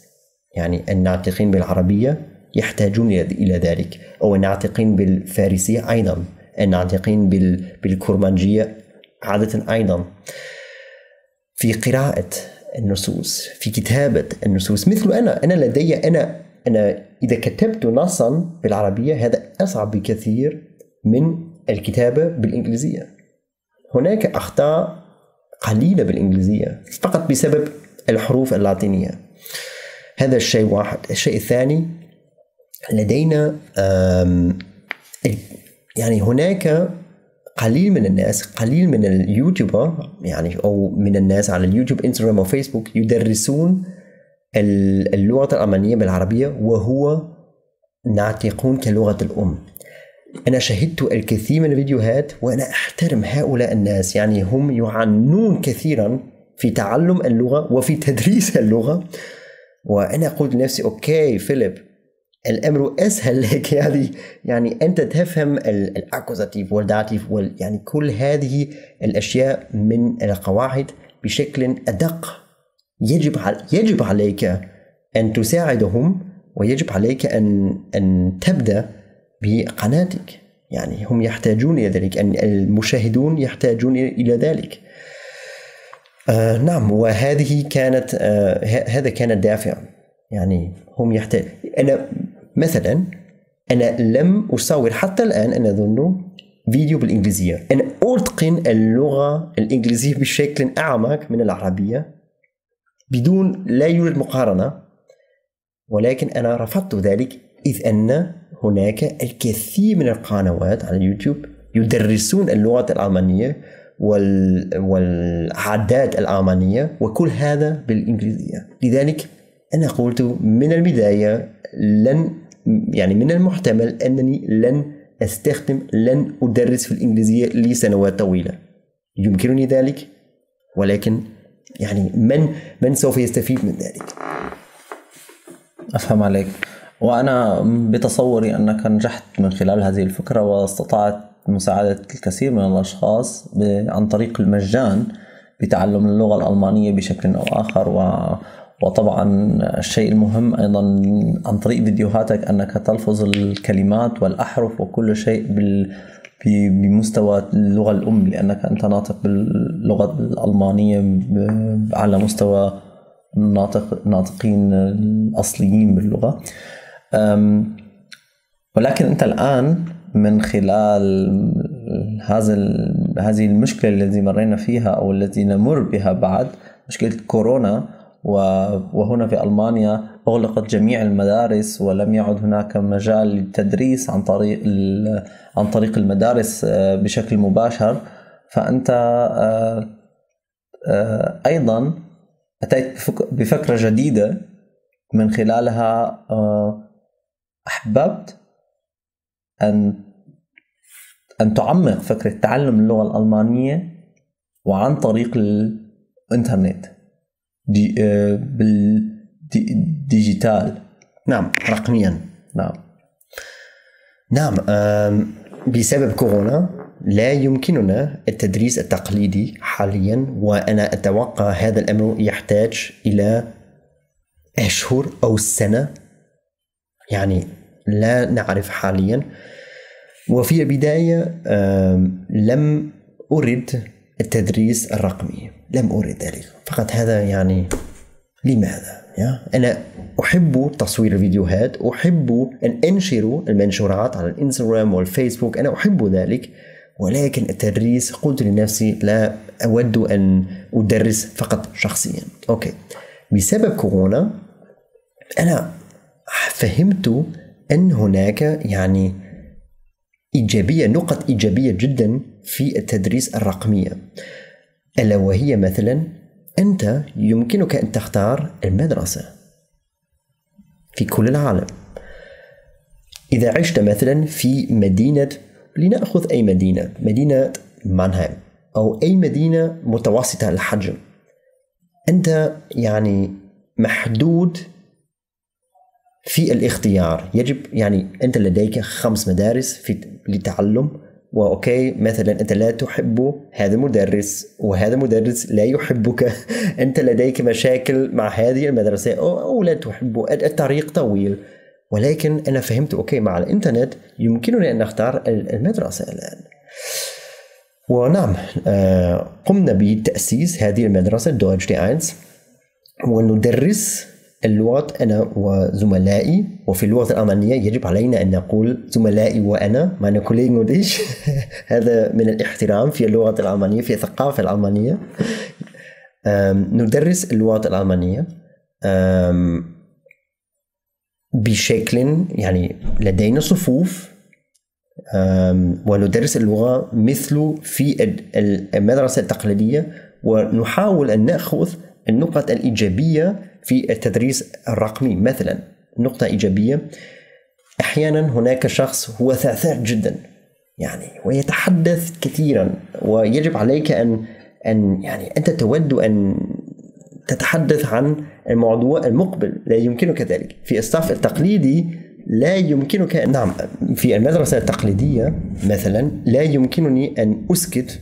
يعني الناطقين بالعربية يحتاجون إلى ذلك، أو الناطقين بالفارسية أيضا، الناطقين بالكرمانجية عادة أيضا. في قراءة النصوص، في كتابة النصوص، مثل أنا إذا كتبت نصا بالعربية هذا أصعب بكثير من الكتابة بالإنجليزية. هناك أخطاء قليلة بالإنجليزية فقط بسبب الحروف اللاتينية. هذا الشيء واحد. الشيء الثاني، لدينا هناك قليل من اليوتيوبر، أو من الناس على اليوتيوب، إنستغرام وفيسبوك، يدرسون اللغة الألمانية بالعربية وهو ناطقون كلغة الأم. أنا شاهدت الكثير من الفيديوهات وأنا أحترم هؤلاء الناس، يعني هم يعانون كثيرا في تعلم اللغة وفي تدريس اللغة، وأنا قلت لنفسي أوكي فيليب، الأمر أسهل لك، يعني أنت تفهم الأكوزاتيف والداتيف كل هذه الأشياء من القواعد بشكل أدق. يجب عليك أن تساعدهم، ويجب عليك أن تبدأ بقناتك. يعني هم يحتاجون إلى ذلك، أن المشاهدون يحتاجون إلى ذلك. نعم، وهذه كانت هذا كان الدافع. يعني هم يحتاج. أنا لم أصور حتى الآن، أنا أظن، فيديو بالإنجليزية. أنا أتقن اللغة الإنجليزية بشكل أعمق من العربية، لا يوجد مقارنة، ولكن أنا رفضت ذلك، إذ أن هناك الكثير من القنوات على اليوتيوب يدرسون اللغة الألمانية والعادات الألمانية، وكل هذا بالإنجليزية. لذلك أنا قلت من البداية لن، يعني من المحتمل أنني لن أستخدم، لن أدرس في الإنجليزية لسنوات طويلة. يمكنني ذلك، ولكن يعني من سوف يستفيد من ذلك؟ أفهم عليك، وأنا بتصوري أنك نجحت من خلال هذه الفكرة واستطعت مساعدة الكثير من الأشخاص عن طريق المجان بتعلم اللغة الألمانية بشكل أو آخر. وطبعا الشيء المهم أيضا عن طريق فيديوهاتك أنك تلفظ الكلمات والأحرف وكل شيء بمستوى اللغة الأم، لأنك أنت ناطق باللغة الألمانية على مستوى الناطقين الأصليين باللغة. ولكن أنت الآن من خلال هذه المشكلة التي مرينا فيها أو التي نمر بها بعد مشكلة كورونا، وهنا في ألمانيا أغلقت جميع المدارس ولم يعد هناك مجال للتدريس عن طريق المدارس بشكل مباشر، فأنت أيضا أتيت بفكرة جديدة من خلالها أحببت أن تعمق فكرة تعلم اللغة الألمانية وعن طريق الإنترنت بالديجيتال. نعم، رقميا. نعم، بسبب كورونا لا يمكننا التدريس التقليدي حاليا، وأنا أتوقع هذا الأمر يحتاج إلى أشهر أو سنة، يعني لا نعرف حاليا. وفي البداية لم أرد التدريس الرقمي، لم أرد ذلك، فقط هذا يعني لماذا؟ أنا أحب تصوير الفيديوهات، أحب أن أنشر المنشورات على الإنستغرام والفيسبوك، أنا أحب ذلك، ولكن التدريس قلت لنفسي لا أود أن أدرس فقط شخصيا. أوكي، بسبب كورونا أنا فهمت أن هناك يعني إيجابية، نقط إيجابية جدا في التدريس الرقمية، ألا وهي مثلا أنت يمكنك أن تختار المدرسة في كل العالم. إذا عشت مثلا في مدينة، لنأخذ أي مدينة، مدينة مانهايم أو أي مدينة متوسطة الحجم، أنت يعني محدود في الاختيار. يجب يعني أنت لديك 5 مدارس لتعلم، وأوكي مثلا أنت لا تحب هذا المدرس وهذا المدرس لا يحبك، أنت لديك مشاكل مع هذه المدرسة أو لا تحب، الطريق طويل. ولكن أنا فهمت أوكي، مع الإنترنت يمكننا أن نختار المدرسة الآن. ونعم، قمنا بتأسيس هذه المدرسة Deutschdeins، وندرس اللغات أنا وزملائي. وفي اللغة الألمانية يجب علينا أن نقول زملائي وأنا، معنى كوليغن وديش. هذا من الاحترام في اللغة الألمانية، في الثقافة الألمانية. ندرس اللغات الألمانية بشكل يعني لدينا صفوف، وندرس اللغة مثل في المدرسة التقليدية، ونحاول أن نأخذ النقط الإيجابية في التدريس الرقمي. مثلا نقطة إيجابية، أحيانا هناك شخص هو ثعثع جدا يعني ويتحدث كثيرا، ويجب عليك أن يعني أنت تود أن تتحدث عن الموضوع المقبل، لا يمكنك ذلك في الصف التقليدي، لا يمكنك. نعم، في المدرسة التقليدية مثلا لا يمكنني أن أسكت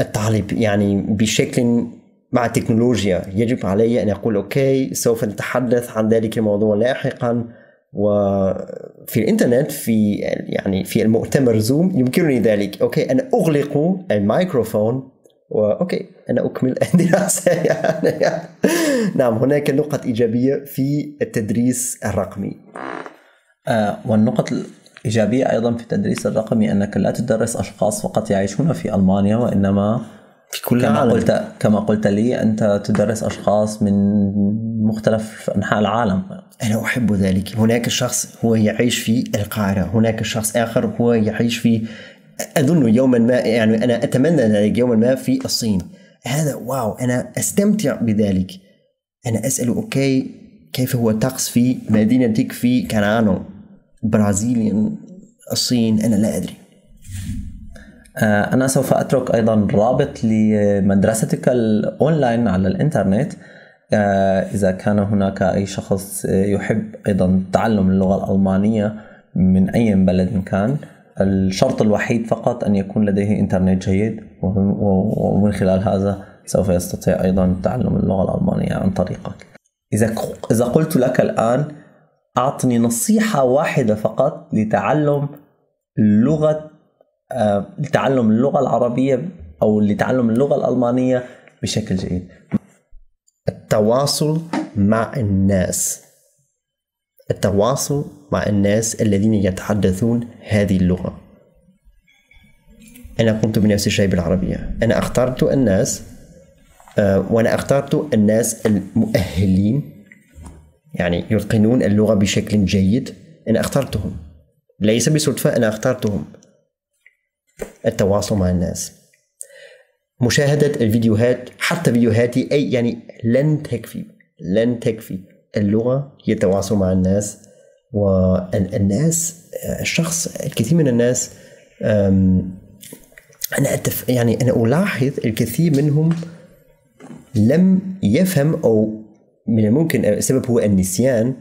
الطالب يعني بشكل مع التكنولوجيا، يجب علي أن أقول أوكي سوف نتحدث عن ذلك الموضوع لاحقا. وفي الإنترنت في يعني في المؤتمر زوم يمكنني ذلك، أوكي أنا أغلق الميكروفون وأوكي أنا أكمل الدراسة. يعني نعم، هناك نقط إيجابية في التدريس الرقمي. والنقط الإيجابية أيضا في التدريس الرقمي أنك لا تدرس أشخاص فقط يعيشون في ألمانيا، وإنما في كل العالم. كما قلت لي أنت تدرس أشخاص من مختلف أنحاء العالم. أنا أحب ذلك. هناك شخص هو يعيش في القاهرة، هناك شخص آخر هو يعيش في أظن يوما ما، يعني أنا أتمنى ذلك يوما ما في الصين. هذا واو، أنا أستمتع بذلك. أنا أسأل أوكي كيف هو الطقس في مدينتك في كانانو، برازيليا، الصين، أنا لا أدري. أنا سوف أترك أيضا رابط لمدرستك الأونلاين على الإنترنت إذا كان هناك أي شخص يحب أيضا تعلم اللغة الألمانية من أي بلد كان. الشرط الوحيد فقط أن يكون لديه إنترنت جيد، ومن خلال هذا سوف يستطيع أيضا تعلم اللغة الألمانية عن طريقك. إذا قلت لك الآن أعطني نصيحة واحدة فقط لتعلم اللغة العربية أو لتعلم اللغة الألمانية بشكل جيد. التواصل مع الناس، التواصل مع الناس الذين يتحدثون هذه اللغة. أنا قمت بنفس الشيء بالعربية، أنا اخترت الناس، وأنا اخترت الناس المؤهلين يعني يتقنون اللغة بشكل جيد، أنا اخترتهم ليس بصدفة، أنا اخترتهم. التواصل مع الناس، مشاهدة الفيديوهات، حتى فيديوهاتي أي يعني لن تكفي اللغة هي التواصل مع الناس. والناس الكثير من الناس أنا ألاحظ الكثير منهم لم يفهم، أو من الممكن السبب هو النسيان.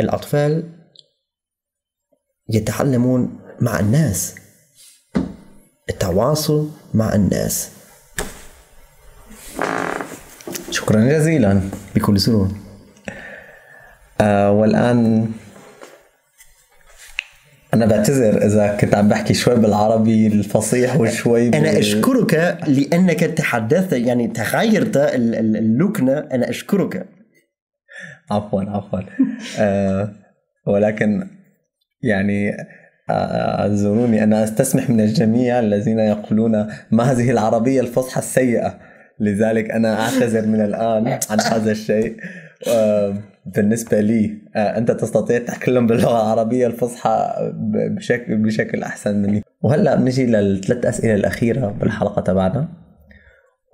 الأطفال يتعلمون مع الناس، التواصل مع الناس. شكرا جزيلا، بكل سرور. والآن أنا بعتذر إذا كنت عم بحكي شوي بالعربي الفصيح وشوي أنا أشكرك لأنك تحدثت، يعني تغيرت اللكنة. أنا أشكرك. عفوا ولكن يعني اعذروني، أنا أستسمح من الجميع الذين يقولون ما هذه العربية الفصحى السيئة، لذلك أنا أعتذر من الآن عن هذا الشيء. بالنسبة لي أنت تستطيع التكلم باللغة العربية الفصحى بشكل أحسن مني. وهلأ بنجي للثلاث أسئلة الأخيرة بالحلقة تبعنا،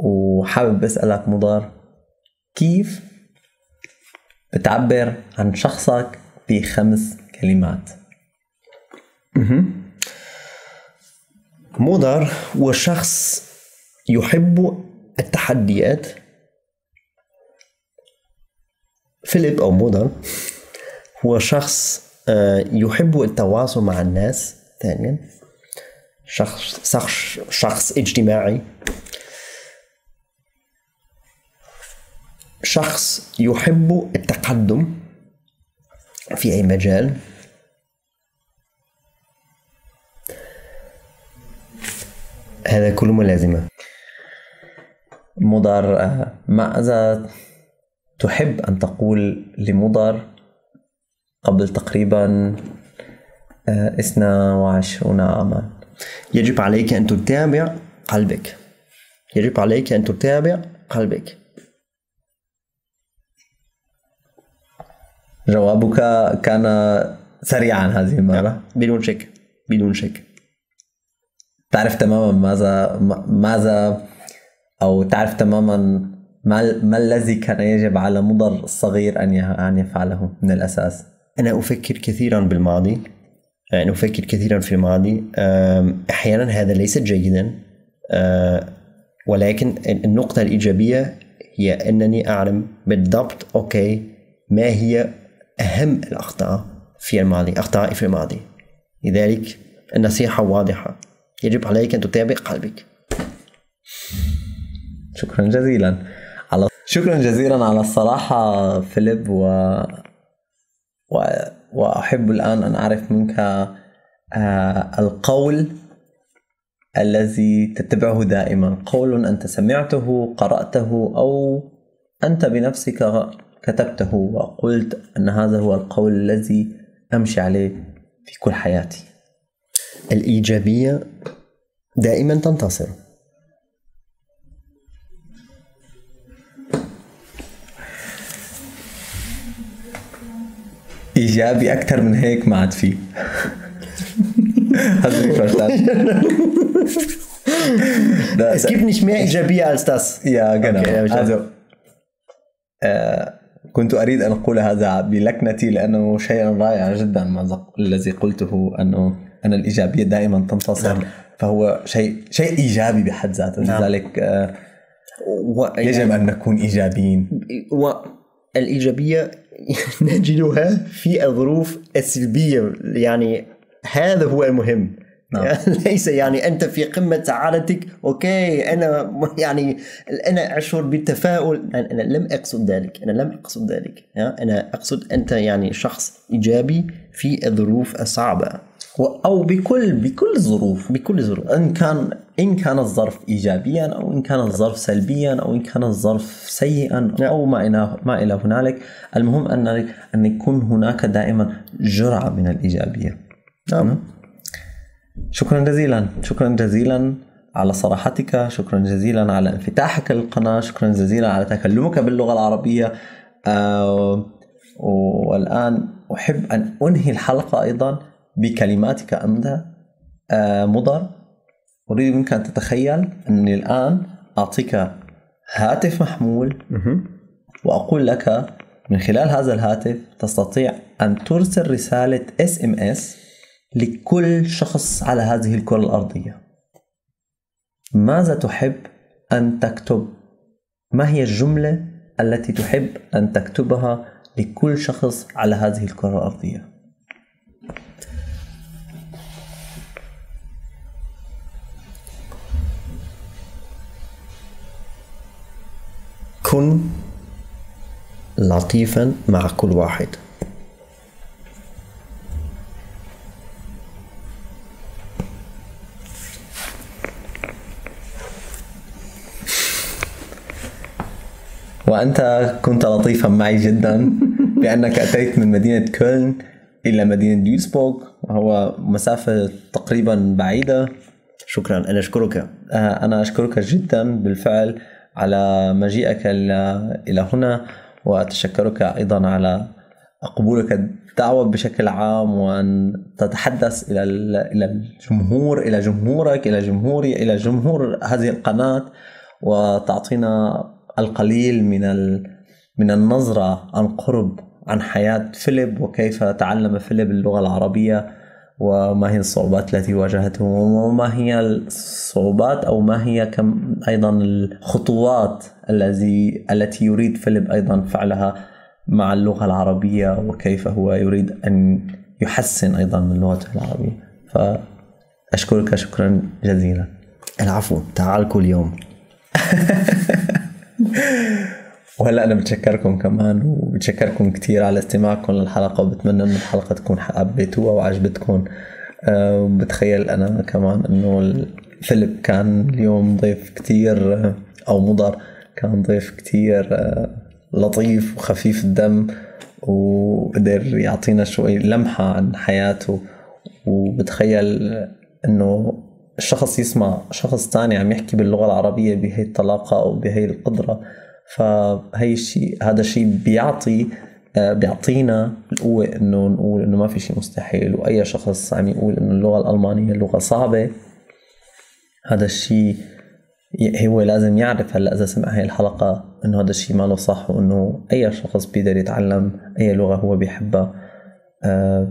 وحابب أسألك مضار، كيف بتعبر عن شخصك بخمس كلمات؟ مضر وشخص يحب التحديات. فيليب أو مضر هو شخص يحب التواصل مع الناس. ثانيا شخص اجتماعي، شخص يحب التقدم في أي مجال، هذا كله ملازمة. مضر، ماذا تحب أن تقول لمضر قبل تقريبا 22 عاما؟ يجب عليك أن تتابع قلبك، يجب عليك أن تتابع قلبك. جوابك كان سريعا هذه المرة بدون شك. تعرف تماما ما الذي كان يجب على مضر الصغير أن يفعله من الأساس. أنا أفكر كثيرا بالماضي، أنا أفكر كثيرا في الماضي، أحيانا هذا ليس جيدا، ولكن النقطة الإيجابية هي أنني أعلم بالضبط أوكي ما هي أهم الأخطاء في الماضي، أخطائي في الماضي. لذلك النصيحة واضحة، يجب عليك أن تتابع قلبك. شكرا جزيلا على الصراحة فيليب، وأحب الآن أن أعرف منك القول الذي تتبعه دائما، قول أنت سمعته قرأته أو أنت بنفسك كتبته وقلت أن هذا هو القول الذي أمشي عليه في كل حياتي. الإيجابية دائما تنتصر. إيجابي أكثر من هيك ما عاد فيه. Hast du nicht verstanden. Es gibt nicht mehr Ijabiya als das. Ja, genau. Okay, also, كنت أريد أن أقول هذا بلكنتي لأنه شيء رائع جدا ما الذي قلته أنه أن الإيجابية دائما تنتصر. نعم. فهو شيء إيجابي بحد ذاته. نعم. لذلك يجب أن نكون إيجابيين والإيجابية نجدها في الظروف السلبية يعني هذا هو المهم. نعم. ليس يعني أنت في قمة سعادتك أوكي أنا أشعر بالتفاؤل أنا لم أقصد ذلك أنا أقصد أنت يعني شخص إيجابي في الظروف الصعبة أو بكل ظروف إن كان الظرف إيجابيا أو إن كان الظرف سلبيا أو إن كان الظرف سيئا أو ما إلى هنالك المهم أن يكون هناك دائما جرعة من الإيجابية. نعم. شكرا جزيلا على صراحتك، شكرا جزيلا على انفتاحك للقناة، شكرا جزيلا على تكلمك باللغة العربية. والآن أحب أن أنهي الحلقة أيضا بكلماتك أنت مضر. أريد منك أن تتخيل أني الآن أعطيك هاتف محمول وأقول لك من خلال هذا الهاتف تستطيع أن ترسل رسالة SMS لكل شخص على هذه الكرة الأرضية. ماذا تحب أن تكتب؟ ما هي الجملة التي تحب أن تكتبها لكل شخص على هذه الكرة الأرضية؟ كن لطيفا مع كل واحد. وأنت كنت لطيفا معي جدا بأنك أتيت من مدينة كولن إلى مدينة دويسبورغ وهو مسافة تقريبا بعيدة. شكرا. أنا أشكرك جدا بالفعل على مجيئك إلى هنا وأتشكرك أيضا على قبولك الدعوة بشكل عام وأن تتحدث إلى الجمهور إلى جمهورك إلى جمهوري إلى جمهور هذه القناة وتعطينا القليل من النظرة عن قرب عن حياة فيليب وكيف تعلم فيليب اللغة العربية وما هي الصعوبات التي واجهته وما هي الصعوبات أو ما هي كم أيضا الخطوات التي يريد فيليب أيضا فعلها مع اللغة العربية وكيف هو يريد أن يحسن أيضا من لغته العربية. فأشكرك شكرا جزيلا. العفو. تعال كل يوم. وهلا أنا بتشكركم كمان وبتشكركم كتير على استماعكم للحلقة وبتمنى أن الحلقة تكون حبيتوها وعجبتكم. بتخيل أنا كمان أنه فيليب كان اليوم ضيف كتير أو مضر كان ضيف كتير لطيف وخفيف الدم وقدر يعطينا شوي لمحة عن حياته وبتخيل أنه الشخص يسمع شخص تاني عم يحكي باللغة العربية بهي الطلاقة أو بهي القدرة هذا الشيء بيعطينا القوة إنه نقول إنه ما في شيء مستحيل وأي شخص عم يقول إنه اللغة الألمانية لغة صعبة هذا الشيء هو لازم يعرف هلا إذا سمع هاي الحلقة إنه هذا الشيء ما له صح وإنه أي شخص بيقدر يتعلم أي لغة هو بيحبها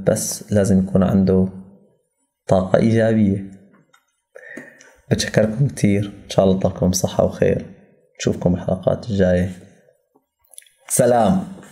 بس لازم يكون عنده طاقة إيجابية. بتشكركم كتير إن شاء الله تضلكم صحة وخير. نشوفكم الحلقات الجاية. سلام.